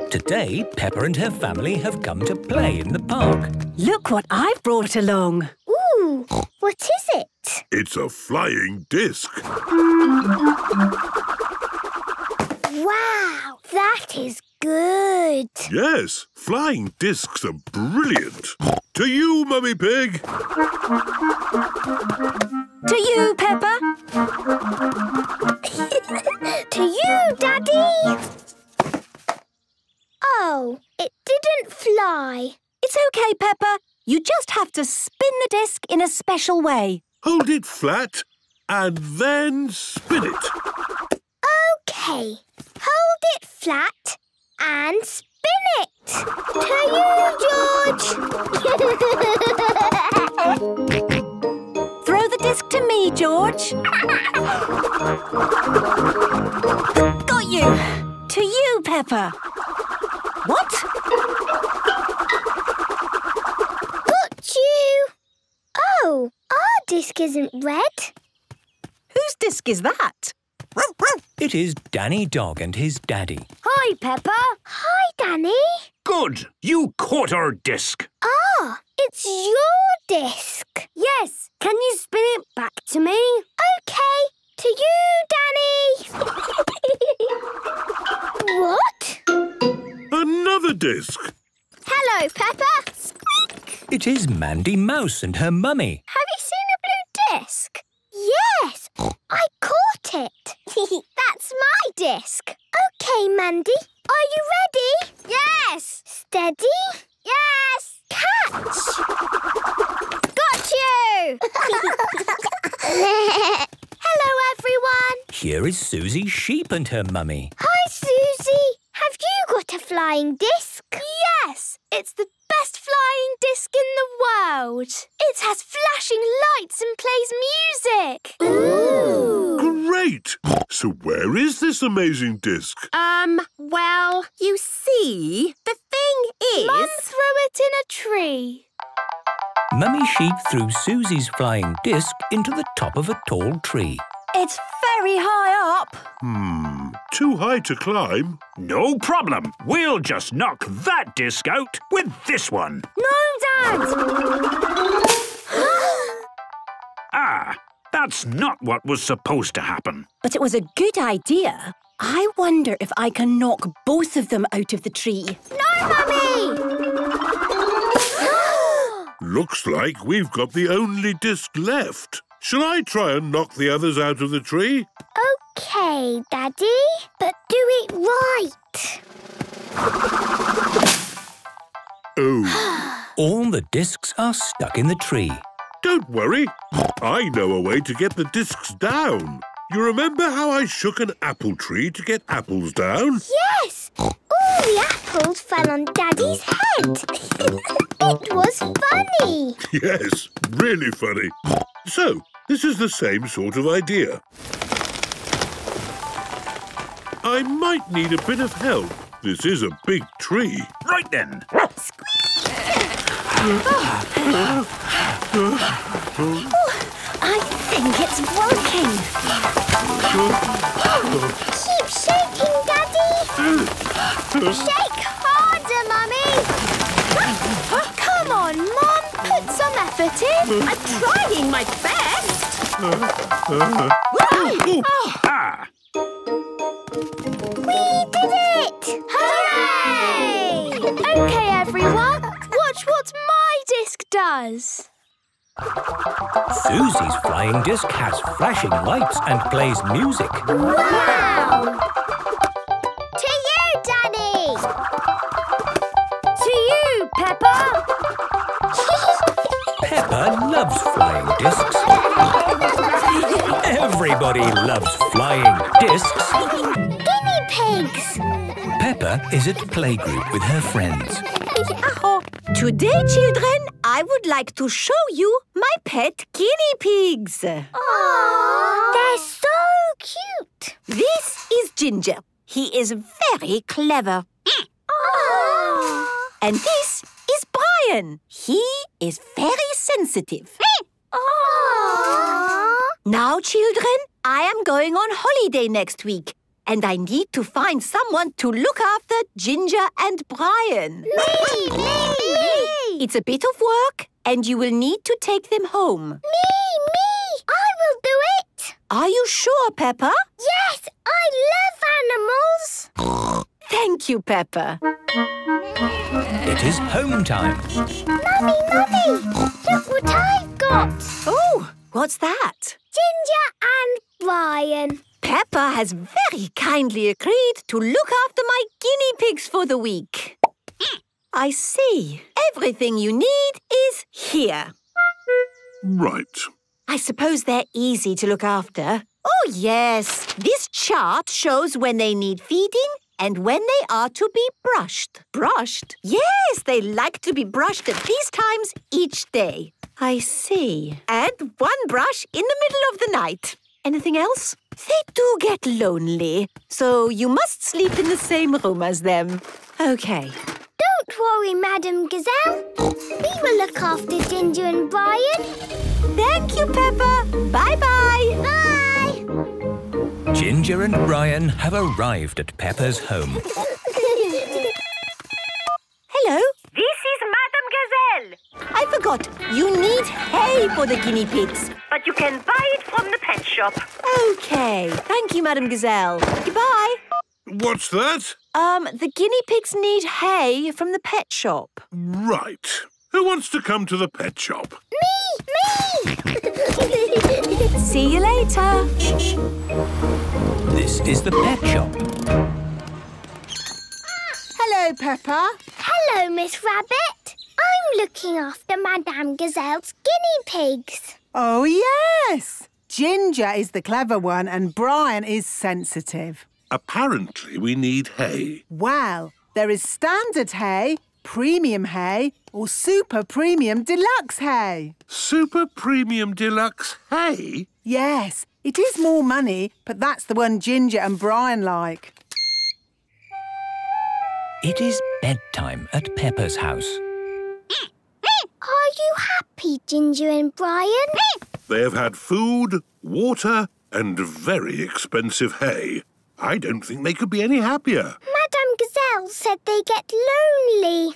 Today, Peppa and her family have come to play in the park. Look what I've brought along. Ooh, what is it? It's a flying disc. Wow, that is good. Yes, flying discs are brilliant. To you, Mummy Pig. To you, Peppa. To you, Daddy. Oh, it didn't fly. It's okay, Peppa. You just have to spin the disc in a special way. Hold it flat and then spin it. Okay. Hold it flat and spin it. To you, George. Throw the disc to me, George. Peppa. What? Got you! Oh, our disc isn't red. Whose disc is that? It is Danny Dog and his daddy. Hi, Peppa. Hi, Danny. Good. You caught our disc. Ah, it's your disc. Yes. Can you spin it back to me? OK. To you, Danny. What? Another disc. Hello, Peppa. Squeak. It is Mandy Mouse and her mummy. Have you seen a blue disc? Yes, I caught it. That's my disc. OK, Mandy, are you ready? Yes. Steady? Yes. Catch. Got you. Hello, everyone. Here is Susie Sheep and her mummy. Hi, Susie. Have you got a flying disc? Yes, it's the best flying disc in the world. It has flashing lights and plays music. Ooh! Great! So where is this amazing disc? Well, you see, the thing is... Mum threw it in a tree. Mummy Sheep threw Susie's flying disc into the top of a tall tree. It's very high up. Too high to climb. No problem. We'll just knock that disc out with this one. No, Dad! That's not what was supposed to happen. But it was a good idea. I wonder if I can knock both of them out of the tree. No, Mummy! Looks like we've got the only disc left. Shall I try and knock the others out of the tree? OK, Daddy, but do it right. Oh. All the discs are stuck in the tree. Don't worry. I know a way to get the discs down. You remember how I shook an apple tree to get apples down? Yes. All the apples fell on Daddy's head. It was funny. Yes, really funny. So, this is the same sort of idea. I might need a bit of help. This is a big tree. Right then. Squeak! I think it's working. Keep shaking, Daddy. Shake harder, Mummy. Come on, Mum. Put some effort in. I'm trying my best. We did it! Hooray! OK, everyone, watch what my disc does. Susie's flying disc has flashing lights and plays music. Wow! To you, Danny! To you, Peppa! Peppa loves flying discs. Everybody loves flying discs. Pigs. Peppa is at playgroup with her friends. Today, children, I would like to show you my pet guinea pigs. Aww. They're so cute. This is Ginger. He is very clever. Aww. And this is Brian. He is very sensitive. Aww. Now, children, I am going on holiday next week. And I need to find someone to look after Ginger and Brian. Me! It's a bit of work and you will need to take them home. Me! I will do it! Are you sure, Peppa? Yes, I love animals. Thank you, Peppa. It is home time. Mummy, look what I've got. Oh, what's that? Ginger and Brian. Peppa has very kindly agreed to look after my guinea pigs for the week. I see. Everything you need is here. Right. I suppose they're easy to look after. Oh, yes. This chart shows when they need feeding and when they are to be brushed. Brushed? Yes, they like to be brushed at these times each day. I see. And one brush in the middle of the night. Anything else? They do get lonely, so you must sleep in the same room as them. Okay. Don't worry, Madame Gazelle. We will look after Ginger and Brian. Thank you, Peppa. Bye-bye. Bye. Ginger and Brian have arrived at Peppa's home. Hello. This is Madame Gazelle. I forgot. You need hay for the guinea pigs. But you can buy it from the pet shop. Okay. Thank you, Madame Gazelle. Goodbye. What's that? The guinea pigs need hay from the pet shop. Right. Who wants to come to the pet shop? Me! Me! See you later. This is the pet shop. Hello, Peppa. Hello, Miss Rabbit. I'm looking after Madame Gazelle's guinea pigs. Oh, yes. Ginger is the clever one and Brian is sensitive. Apparently, we need hay. Well, there is standard hay, premium hay, or super premium deluxe hay. Super premium deluxe hay? Yes. It is more money, but that's the one Ginger and Brian like. It is bedtime at Peppa's house. Are you happy, Ginger and Brian? They have had food, water, and very expensive hay. I don't think they could be any happier. Madame Gazelle said they get lonely.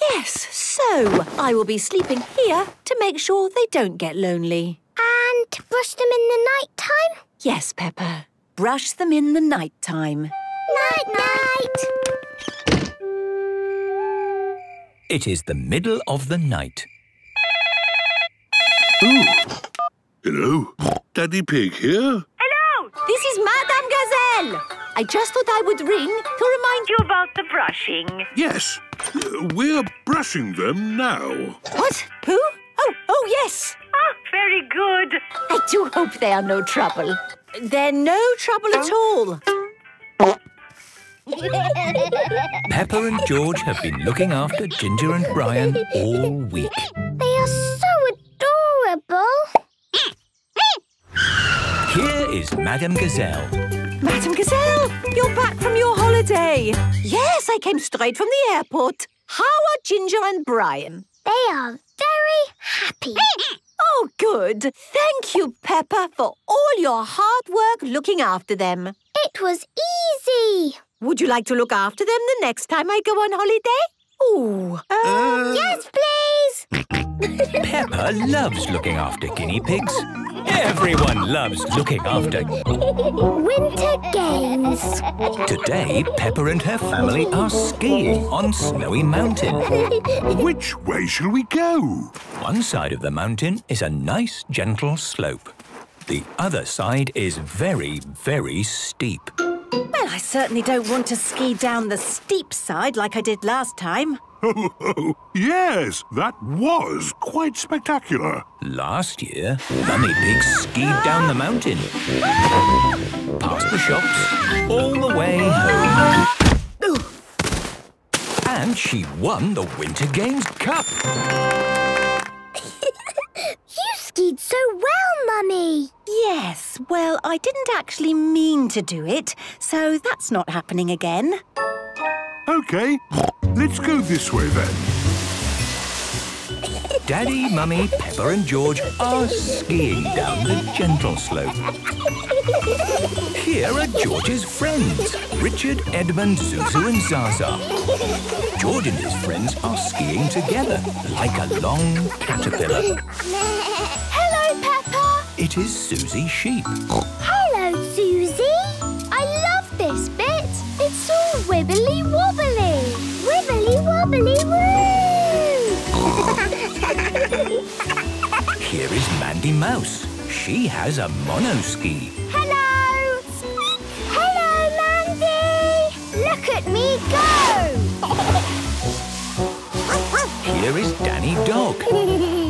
Yes, so I will be sleeping here to make sure they don't get lonely. And to brush them in the night time? Yes, Peppa. Brush them in the night time. Night-night! It is the middle of the night. Ooh. Hello. Daddy Pig here? This is Madame Gazelle. I just thought I would ring to remind you about the brushing. Yes, we're brushing them now. What? Who? Oh, yes. Ah, very good. I do hope they are no trouble. They're no trouble at all. Peppa and George have been looking after Ginger and Brian all week. They are so adorable. Here is Madame Gazelle. Madame Gazelle, you're back from your holiday. Yes, I came straight from the airport. How are Ginger and Brian? They are very happy. Oh, good. Thank you, Peppa, for all your hard work looking after them. It was easy. Would you like to look after them the next time I go on holiday? Ooh. Yes, please. Peppa loves looking after guinea pigs. Everyone loves looking after Winter Games. Today, Peppa and her family are skiing on Snowy Mountain. Which way shall we go? One side of the mountain is a nice, gentle slope. The other side is very, very steep. Well, I certainly don't want to ski down the steep side like I did last time. Oh, yes, that was quite spectacular. Last year, Mummy Pig skied down the mountain, past the shops, all the way home. And she won the Winter Games Cup. You skied so well, Mummy. Yes, well, I didn't actually mean to do it, so that's not happening again. OK, let's go this way then. Daddy, Mummy, Peppa and George are skiing down the gentle slope. Here are George's friends, Richard, Edmund, Zuzu and Zaza. George and his friends are skiing together like a long caterpillar. Hello, Peppa. It is Susie Sheep. Hello, Susie. I love this bit. It's all wibbly-wobbly. Wibbly-wobbly-woo! Here is Mandy Mouse. She has a monoski. Hello! Hello, Mandy! Look at me go! Here is Danny Dog.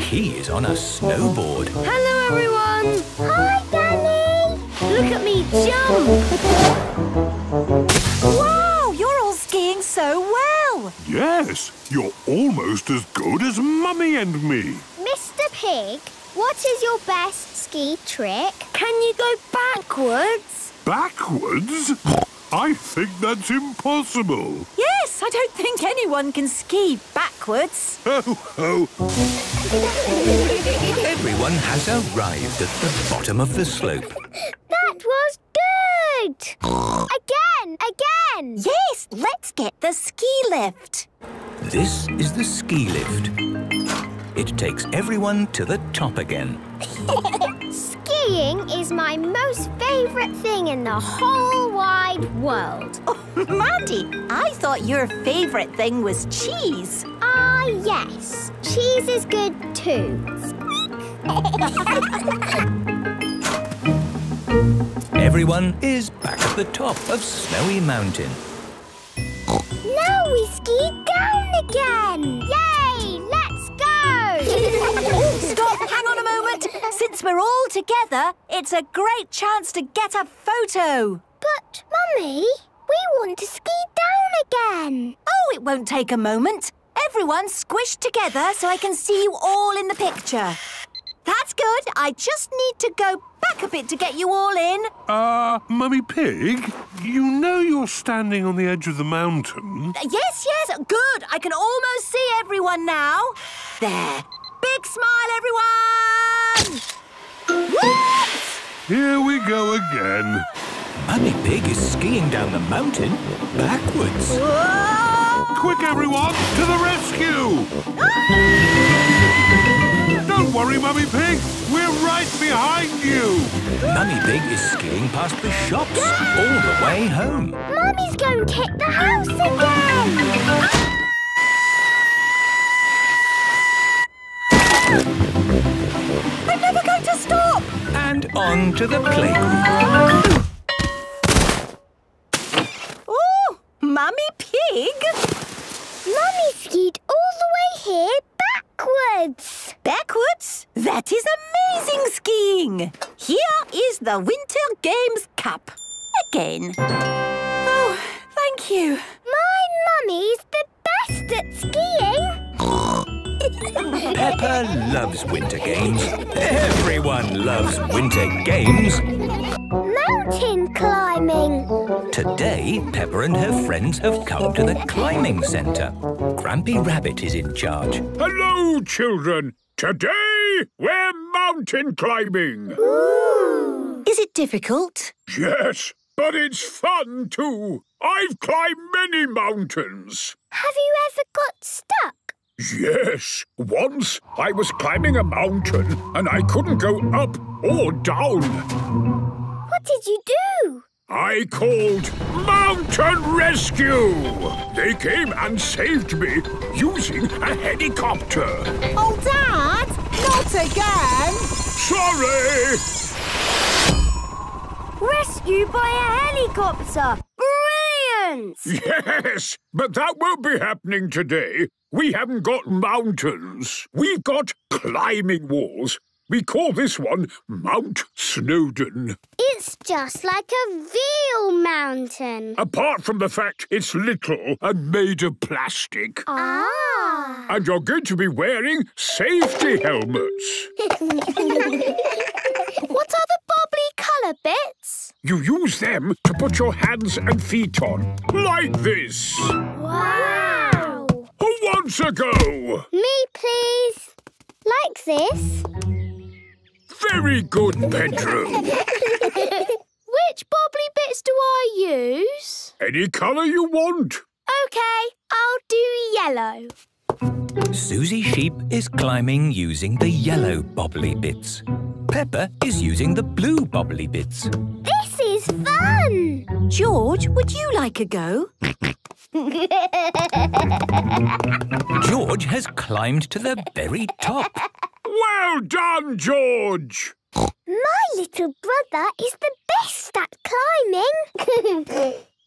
He is on a snowboard. Hello, everyone! Hi, Danny! Look at me jump! Wow, you're all skiing so well. Yes, you're almost as good as Mummy and me. Mr. Pig, What is your best ski trick? Can you go backwards? Backwards? I think that's impossible. Yes, I don't think anyone can ski backwards. Ho, ho. Everyone has arrived at the bottom of the slope. That was good! Again! Yes, let's get the ski lift. This is the ski lift. It takes everyone to the top again. Skiing is my most favourite thing in the whole wide world. Oh, Mandy, I thought your favourite thing was cheese. Ah, yes. Cheese is good too. Everyone is back at the top of Snowy Mountain. Now we ski down again! Yay! Let's go! Stop! Hang on a moment! Since we're all together, it's a great chance to get a photo. But, Mummy, we want to ski down again. Oh, it won't take a moment. Everyone's squished together so I can see you all in the picture. That's good. I just need to go back a bit to get you all in. Mummy Pig, you know you're standing on the edge of the mountain. Yes. Good. I can almost see everyone now. There. Big smile, everyone! Whoops! Here we go again. Mummy Pig is skiing down the mountain backwards. Whoa! Quick, everyone, to the rescue! Ah! Don't worry, Mummy Pig. We're right behind you. Mummy Pig is skiing past the shops all the way home. Mummy's going to kick the house again. I'm never going to stop. And on to the playground. Oh, Mummy Pig. Mummy skied all the way here backwards. Backwards? That is amazing skiing. Here is the Winter Games Cup. Again. Oh, thank you. My mummy's the best at skiing. Peppa loves Winter Games. Everyone loves Winter Games. Mountain climbing. Today, Peppa and her friends have come to the climbing centre. Grampy Rabbit is in charge. Hello, children. Today, we're mountain climbing. Ooh. Is it difficult? Yes, but it's fun too. I've climbed many mountains. Have you ever got stuck? Yes. Once I was climbing a mountain and I couldn't go up or down. What did you do? I called Mountain Rescue. They came and saved me using a helicopter. Oh, Dad, not again. Sorry. Rescue by a helicopter. Brilliant. Yes, but that won't be happening today. We haven't got mountains. We've got climbing walls. We call this one Mount Snowdon. It's just like a real mountain. Apart from the fact it's little and made of plastic. Ah. And you're going to be wearing safety helmets. What are the bobbly colour bits? You use them to put your hands and feet on, like this. Wow. Who wants a go? Me, please. Like this. Very good, Pedro. Which bobbly bits do I use? Any colour you want. OK, I'll do yellow. Susie Sheep is climbing using the yellow bobbly bits. Peppa is using the blue bobbly bits. This is fun! George, would you like a go? George has climbed to the very top. Well done, George! My little brother is the best at climbing.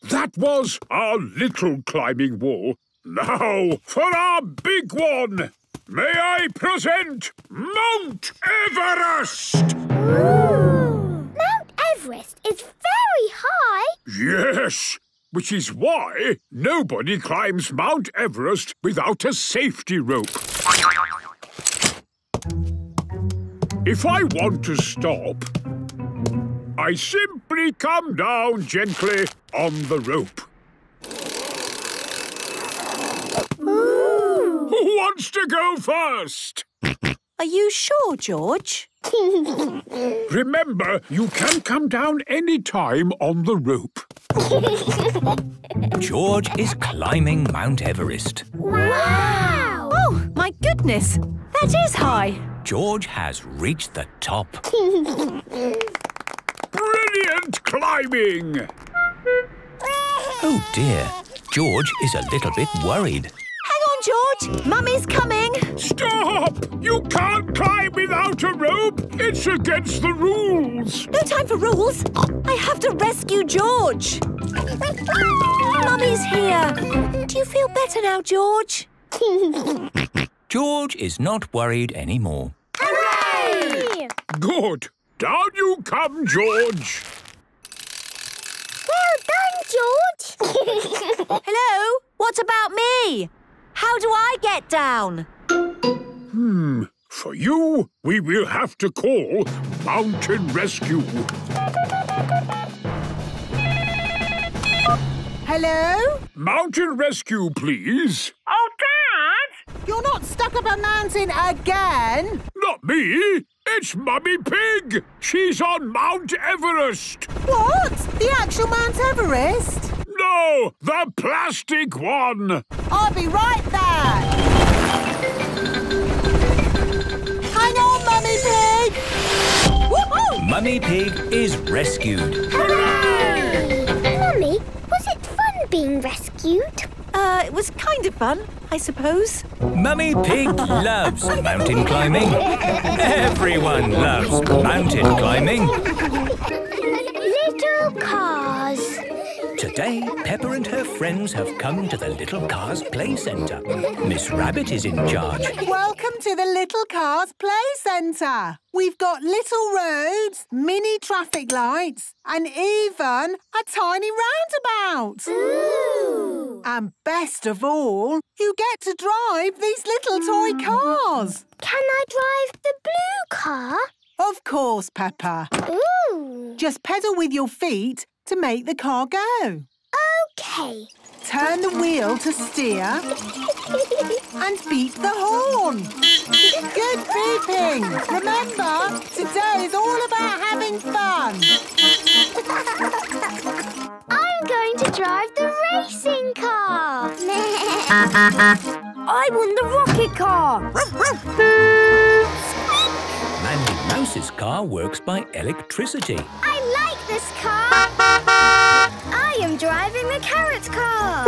That was our little climbing wall. Now for our big one. May I present Mount Everest? Ooh. Mount Everest is very high. Yes, which is why nobody climbs Mount Everest without a safety rope. If I want to stop, I simply come down gently on the rope. Ooh. Who wants to go first? Are you sure, George? Remember, you can come down any time on the rope. George is climbing Mount Everest. Wow! Oh, my goodness! That is high! George has reached the top. Brilliant climbing! Oh dear, George is a little bit worried. George, Mummy's coming! Stop! You can't climb without a rope! It's against the rules! No time for rules! I have to rescue George! Mummy's here! Do you feel better now, George? George is not worried anymore. Hooray! Good! Down you come, George! Well done, George! Hello? What about me? How do I get down? For you, we will have to call Mountain Rescue. Hello? Mountain Rescue, please. Oh, Dad! You're not stuck up a mountain again? Not me. It's Mummy Pig. She's on Mount Everest. What? The actual Mount Everest? No, the plastic one! I'll be right there! Hang on, Mummy Pig! Woohoo! Mummy Pig is rescued. Hooray! Mummy, was it fun being rescued? It was kind of fun, I suppose. Mummy Pig loves mountain climbing. Everyone loves mountain climbing. Little cars. Today, Peppa and her friends have come to the Little Cars Play Centre. Miss Rabbit is in charge. Welcome to the Little Cars Play Centre. We've got little roads, mini traffic lights and even a tiny roundabout. Ooh! And best of all, you get to drive these little toy cars. Can I drive the blue car? Of course, Peppa. Ooh! Just pedal with your feet to make the car go. OK. Turn the wheel to steer and beep the horn. Good beeping. Remember, today is all about having fun. I'm going to drive the racing car. I want the rocket car. Mandy Mouse's car works by electricity. I like this car. I am driving the carrot car.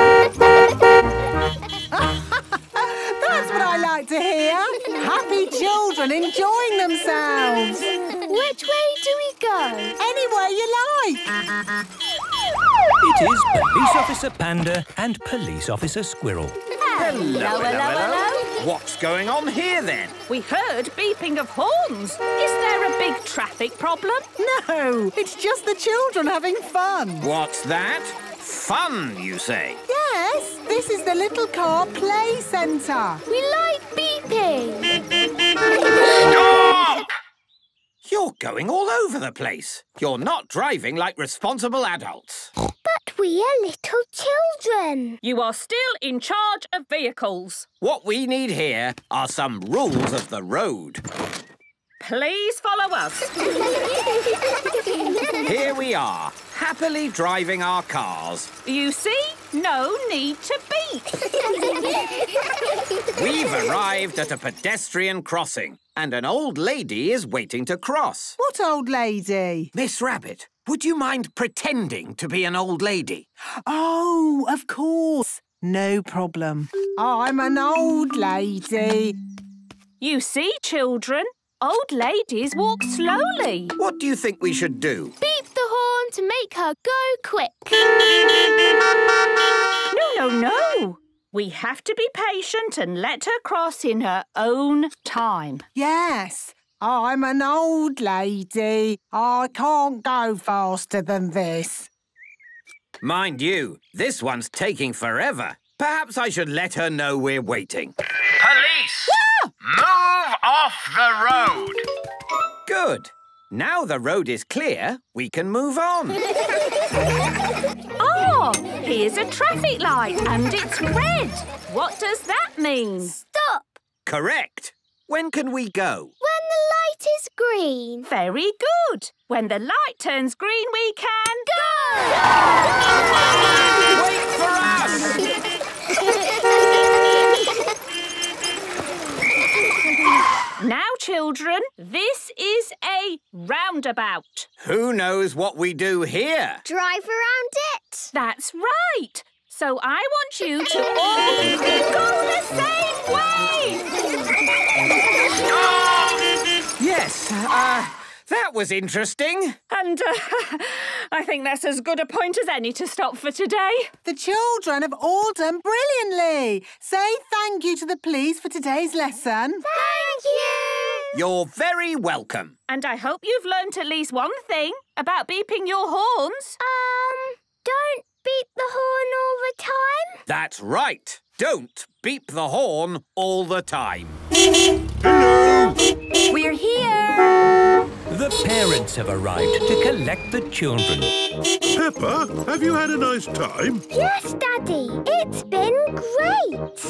That's what I like to hear. Happy children enjoying themselves. Which way do we go? Anywhere you like. It is Police Officer Panda and Police Officer Squirrel. Hello, hello, hello. What's going on here, then? We heard beeping of horns. Is there a big traffic problem? No, it's just the children having fun. What's that? Fun, you say? Yes, this is the Little Car Play Centre. We like beeping. Stop! You're going all over the place. You're not driving like responsible adults. But we are little children. You are still in charge of vehicles. What we need here are some rules of the road. Please follow us. Here we are, happily driving our cars. You see? No need to beep. We've arrived at a pedestrian crossing and an old lady is waiting to cross. What old lady? Miss Rabbit, would you mind pretending to be an old lady? Oh, of course. No problem. I'm an old lady. You see, children, old ladies walk slowly. What do you think we should do? Beep the horn to make her go quick. No, no, no. We have to be patient and let her cross in her own time. Yes, I'm an old lady. I can't go faster than this. Mind you, this one's taking forever. Perhaps I should let her know we're waiting. Police! Ah! Move off the road! Good. Now the road is clear, we can move on. Oh, here's a traffic light and it's red. What does that mean? Stop! Correct. When can we go? When the light is green. Very good. When the light turns green, we can... Go! Wait for us! Now, children, this is a roundabout. Who knows what we do here? Drive around it. That's right. So I want you to all go the same way! Yes, that was interesting. And I think that's as good a point as any to stop for today. The children have all done brilliantly. Say thank you to the police for today's lesson. Thank you! You're very welcome. And I hope you've learnt at least one thing about beeping your horns. Don't beep the horn all the time? That's right. Don't beep the horn all the time. Hello! We're here! The parents have arrived to collect the children. Peppa, have you had a nice time? Yes, Daddy. It's been great.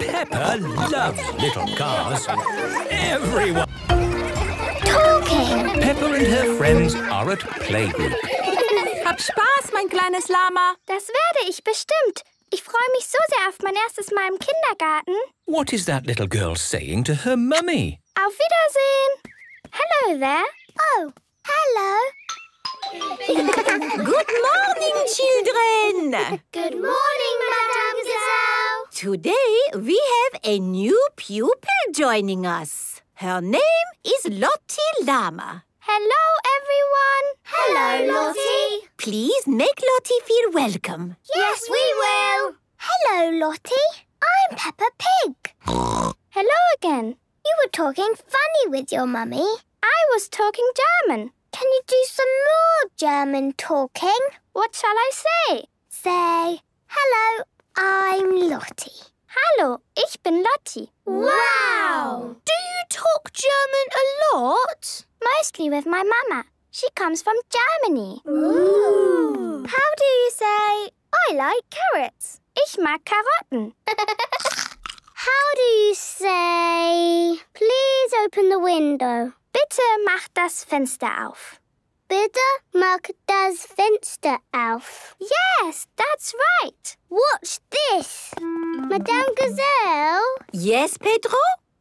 Peppa loves little cars. Everyone! Talking! Peppa and her friends are at playgroup. Hab Spaß, mein kleines Lama. Das werde ich bestimmt. Ich freue mich so sehr auf mein erstes Mal im Kindergarten. What is that little girl saying to her mummy? Auf Wiedersehen. Hello there. Oh, hello. Good morning, children. Good morning, Madame Gazelle. Today we have a new pupil joining us. Her name is Lottie Llama. Hello, everyone. Hello, Lottie. Please make Lottie feel welcome. Yes, we will. Hello, Lottie. I'm Peppa Pig. Hello again. You were talking funny with your mummy. I was talking German. Can you do some more German talking? What shall I say? Say, hello, I'm Lottie. Hello, ich bin Lottie. Wow! Do you talk German a lot? Mostly with my mama. She comes from Germany. Ooh! How do you say, I like carrots? Ich mag Karotten. How do you say, please open the window? Bitte mach das Fenster auf. Bitte mach das Fenster auf. Yes, that's right. Watch this. Madame Gazelle? Yes, Pedro?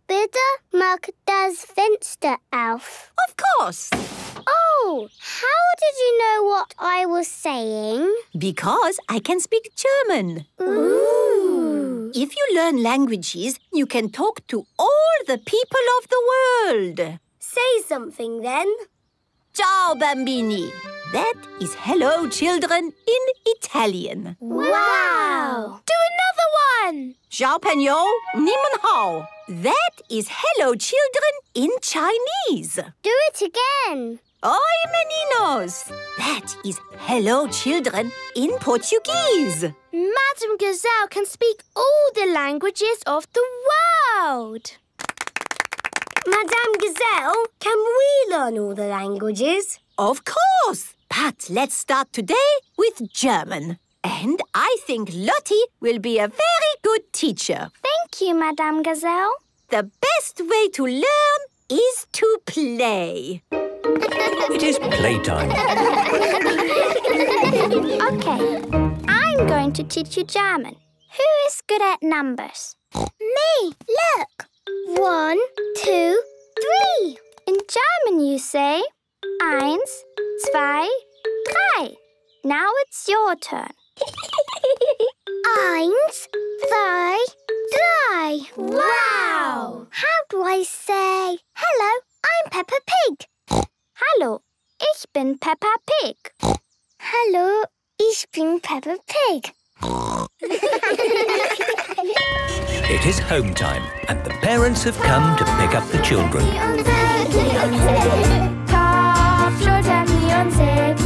Bitte mach das Fenster auf. Of course. Oh, how did you know what I was saying? Because I can speak German. Ooh. If you learn languages, you can talk to all the people of the world. Say something then. Ciao, bambini. That is hello, children, in Italian. Wow! Do another one. Ciao, Penyo. Nimen hao. That is hello, children, in Chinese. Do it again. Oi, meninos. That is hello, children, in Portuguese. Madame Gazelle can speak all the languages of the world. Madame Gazelle, can we learn all the languages? Of course! But let's start today with German. And I think Lottie will be a very good teacher. Thank you, Madame Gazelle. The best way to learn is to play. It is playtime. Okay, I'm going to teach you German. Who is good at numbers? Me, look. 1, 2, 3. In German you say, 1, 2, 3. Now it's your turn. 1, 2, 3. Wow! How do I say, hello, I'm Peppa Pig. Hallo, ich bin Peppa Pig. Hallo, ich bin Peppa Pig. It is home time, and the parents have come to pick up the children. Top, shoulder, knee on zip,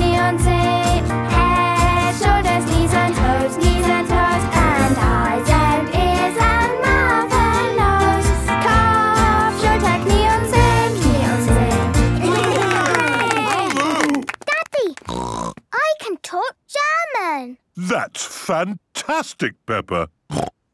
head, shoulders, knees and toes, and eyes and ears and mouth and nose. That's fantastic, Peppa.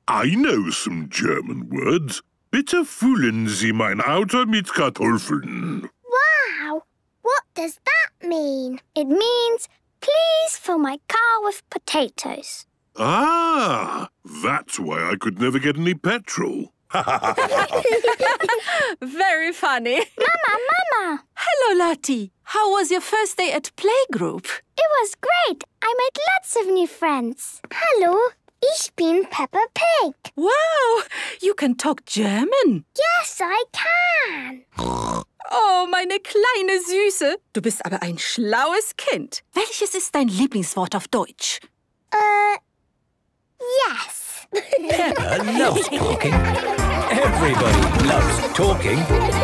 I know some German words. Bitte fühlen Sie mein Auto mit Kartoffeln. Wow! What does that mean? It means, please fill my car with potatoes. Ah! That's why I could never get any petrol. Very funny. Mama! Hello, Lottie. How was your first day at playgroup? It was great. I made lots of new friends. Hello, ich bin Peppa Pig. Wow, you can talk German. Yes, I can. Oh, meine kleine Süße. Du bist aber ein schlaues Kind. Welches ist dein Lieblingswort auf Deutsch? Yes. Peppa loves talking. Everybody loves talking.